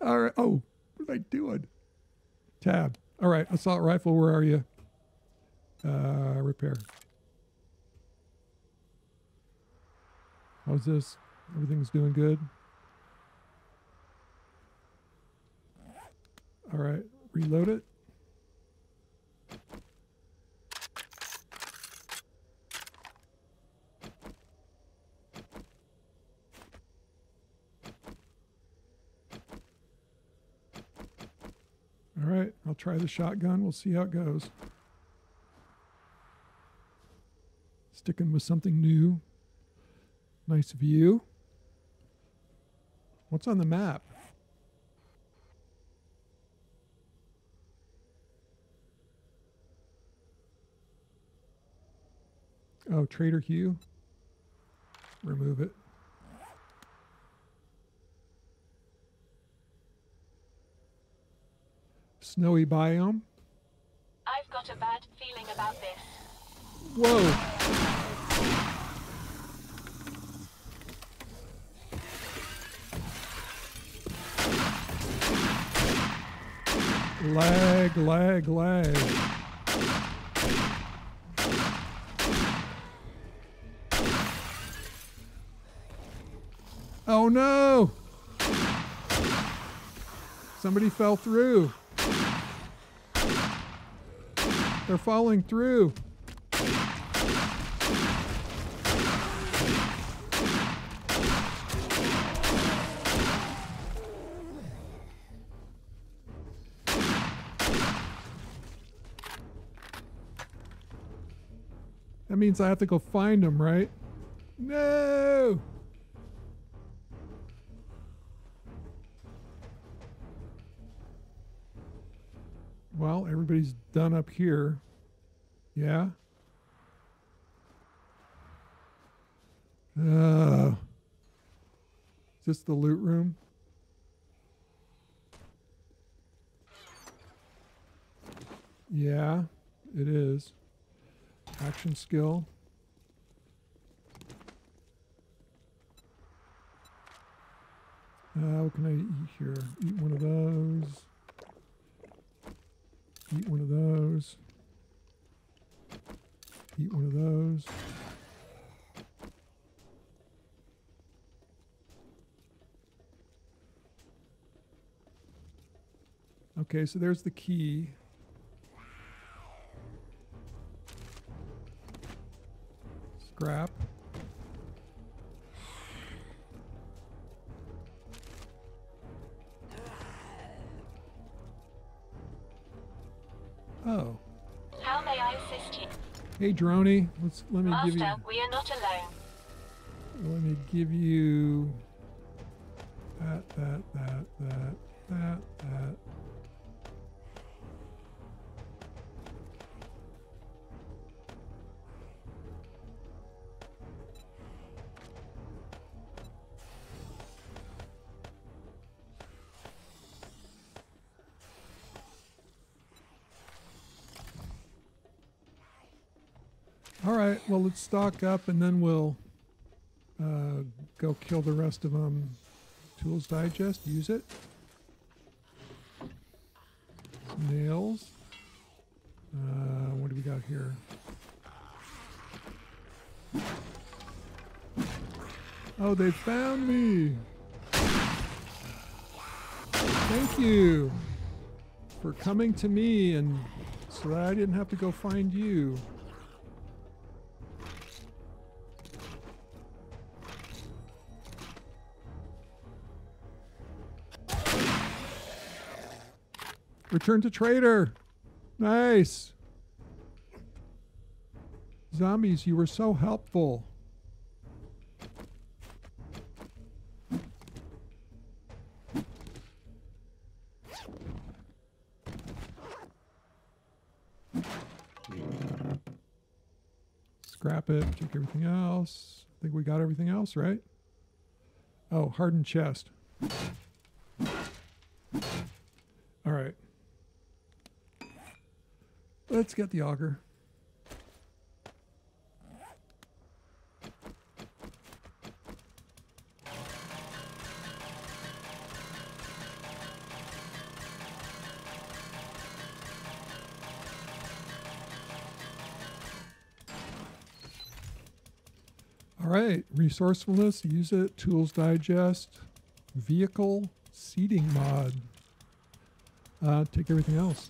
All right. Oh, what am I doing? Tab. All right. Assault rifle. Where are you? Uh, repair. How's this? Everything's doing good. All right. Reload it. All right, I'll try the shotgun. We'll see how it goes. Sticking with something new. Nice view. What's on the map? Oh, Trader Hugh. Remove it. Snowy biome. I've got a bad feeling about this. Whoa. Lag, lag, lag. Oh no! Somebody fell through. They're falling through. That means I have to go find them, right? No! Well, everybody's done up here. Yeah. Uh, is this the loot room? Yeah, it is. Action skill. Uh, what can I eat here? Eat one of those. Eat one of those. Eat one of those. Okay, so there's the key. Scrap. Oh. How may I assist you? Hey, Droney. Let's let me Master, give you. Master, we are not alone. Let me give you that, that, that, that, that, that. Well, let's stock up and then we'll uh, go kill the rest of them. Tools Digest, use it. Nails. Uh, what do we got here? Oh, they found me. Thank you for coming to me and so that I didn't have to go find you. Return to Trader. Nice. Zombies, you were so helpful. Scrap it. Take everything else. I think we got everything else, right? Oh, hardened chest. All right. Let's get the auger. Alright, resourcefulness, use it, tools digest, vehicle, seating mod. Uh, take everything else.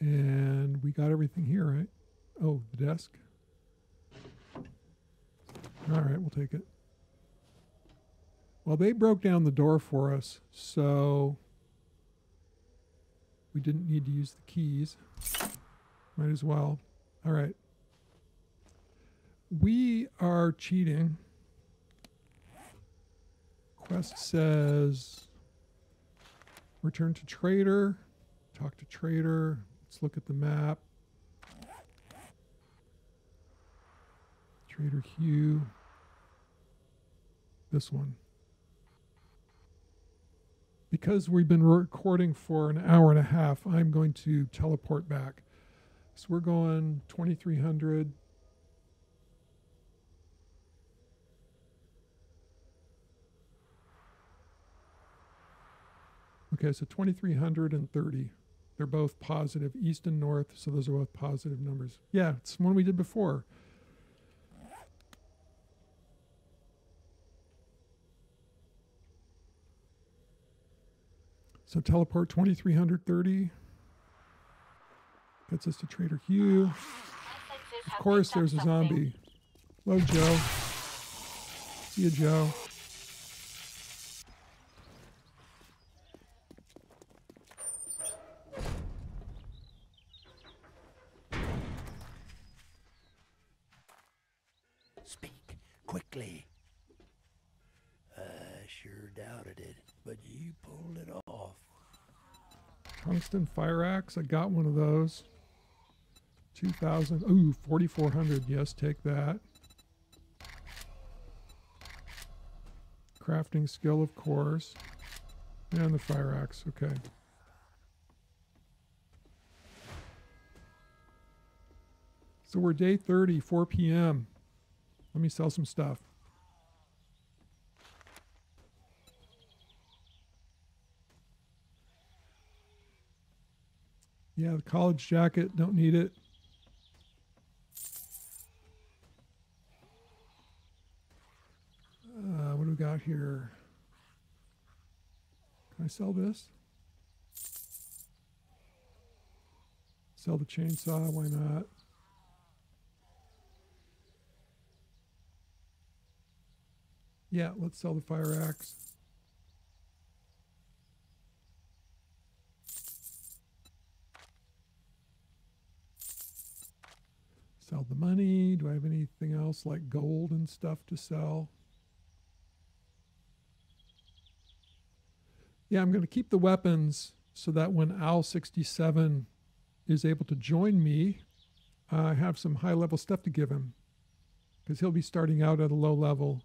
And we got everything here, right? Oh, the desk. Alright, we'll take it. Well, they broke down the door for us, so we didn't need to use the keys. Might as well. All right. We are cheating. Quest says return to Trader. Talk to Trader. Let's look at the map. Trader Hugh. This one. Because we've been recording for an hour and a half, I'm going to teleport back. So we're going twenty-three hundred. Okay, so twenty-three hundred and thirty. They're both positive, east and north, so those are both positive numbers. Yeah, it's the one we did before. So teleport twenty-three hundred thirty. Gets us to Trader Hugh. Of course, there's a zombie. Hello, Joe. See ya, Joe. Speak quickly. I sure doubted it, but you pulled it off. Tungsten fire axe. I got one of those. two thousand, ooh, forty-four hundred, yes, take that. Crafting skill, of course. And the fire axe, okay. So we're day thirty, four p m Let me sell some stuff. Yeah, the college jacket, don't need it. Got here. Can I sell this? Sell the chainsaw, why not? Yeah, let's sell the fire axe. Sell the money. Do I have anything else like gold and stuff to sell? Yeah, I'm going to keep the weapons so that when Al sixty-seven is able to join me, I uh, have some high-level stuff to give him because he'll be starting out at a low level.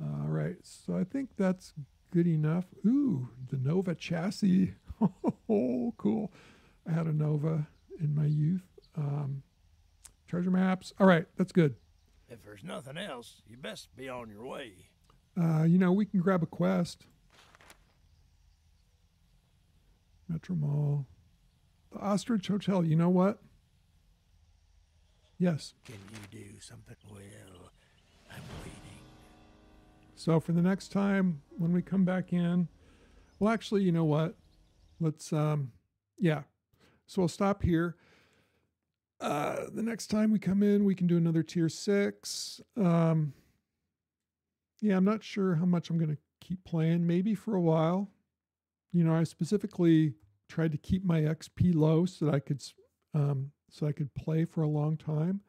Uh, all right, so I think that's good enough. Ooh, the Nova chassis. Oh, cool. I had a Nova in my youth. Um, treasure maps. All right, that's good. If there's nothing else, you best be on your way. Uh, you know, we can grab a quest. Metro Mall. The Ostrich Hotel, you know what? Yes. Can you do something? Well, I'm waiting. So for the next time, when we come back in, well, actually, you know what? Let's, um, yeah. So I'll stop here. Uh, the next time we come in, we can do another tier six. Um, yeah, I'm not sure how much I'm going to keep playing. Maybe for a while. You know, I specifically tried to keep my X P low so that I could, um, so I could play for a long time.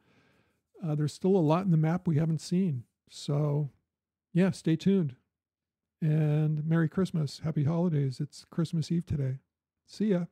Uh, there's still a lot in the map we haven't seen. So, yeah, stay tuned. And Merry Christmas. Happy holidays. It's Christmas Eve today. See ya.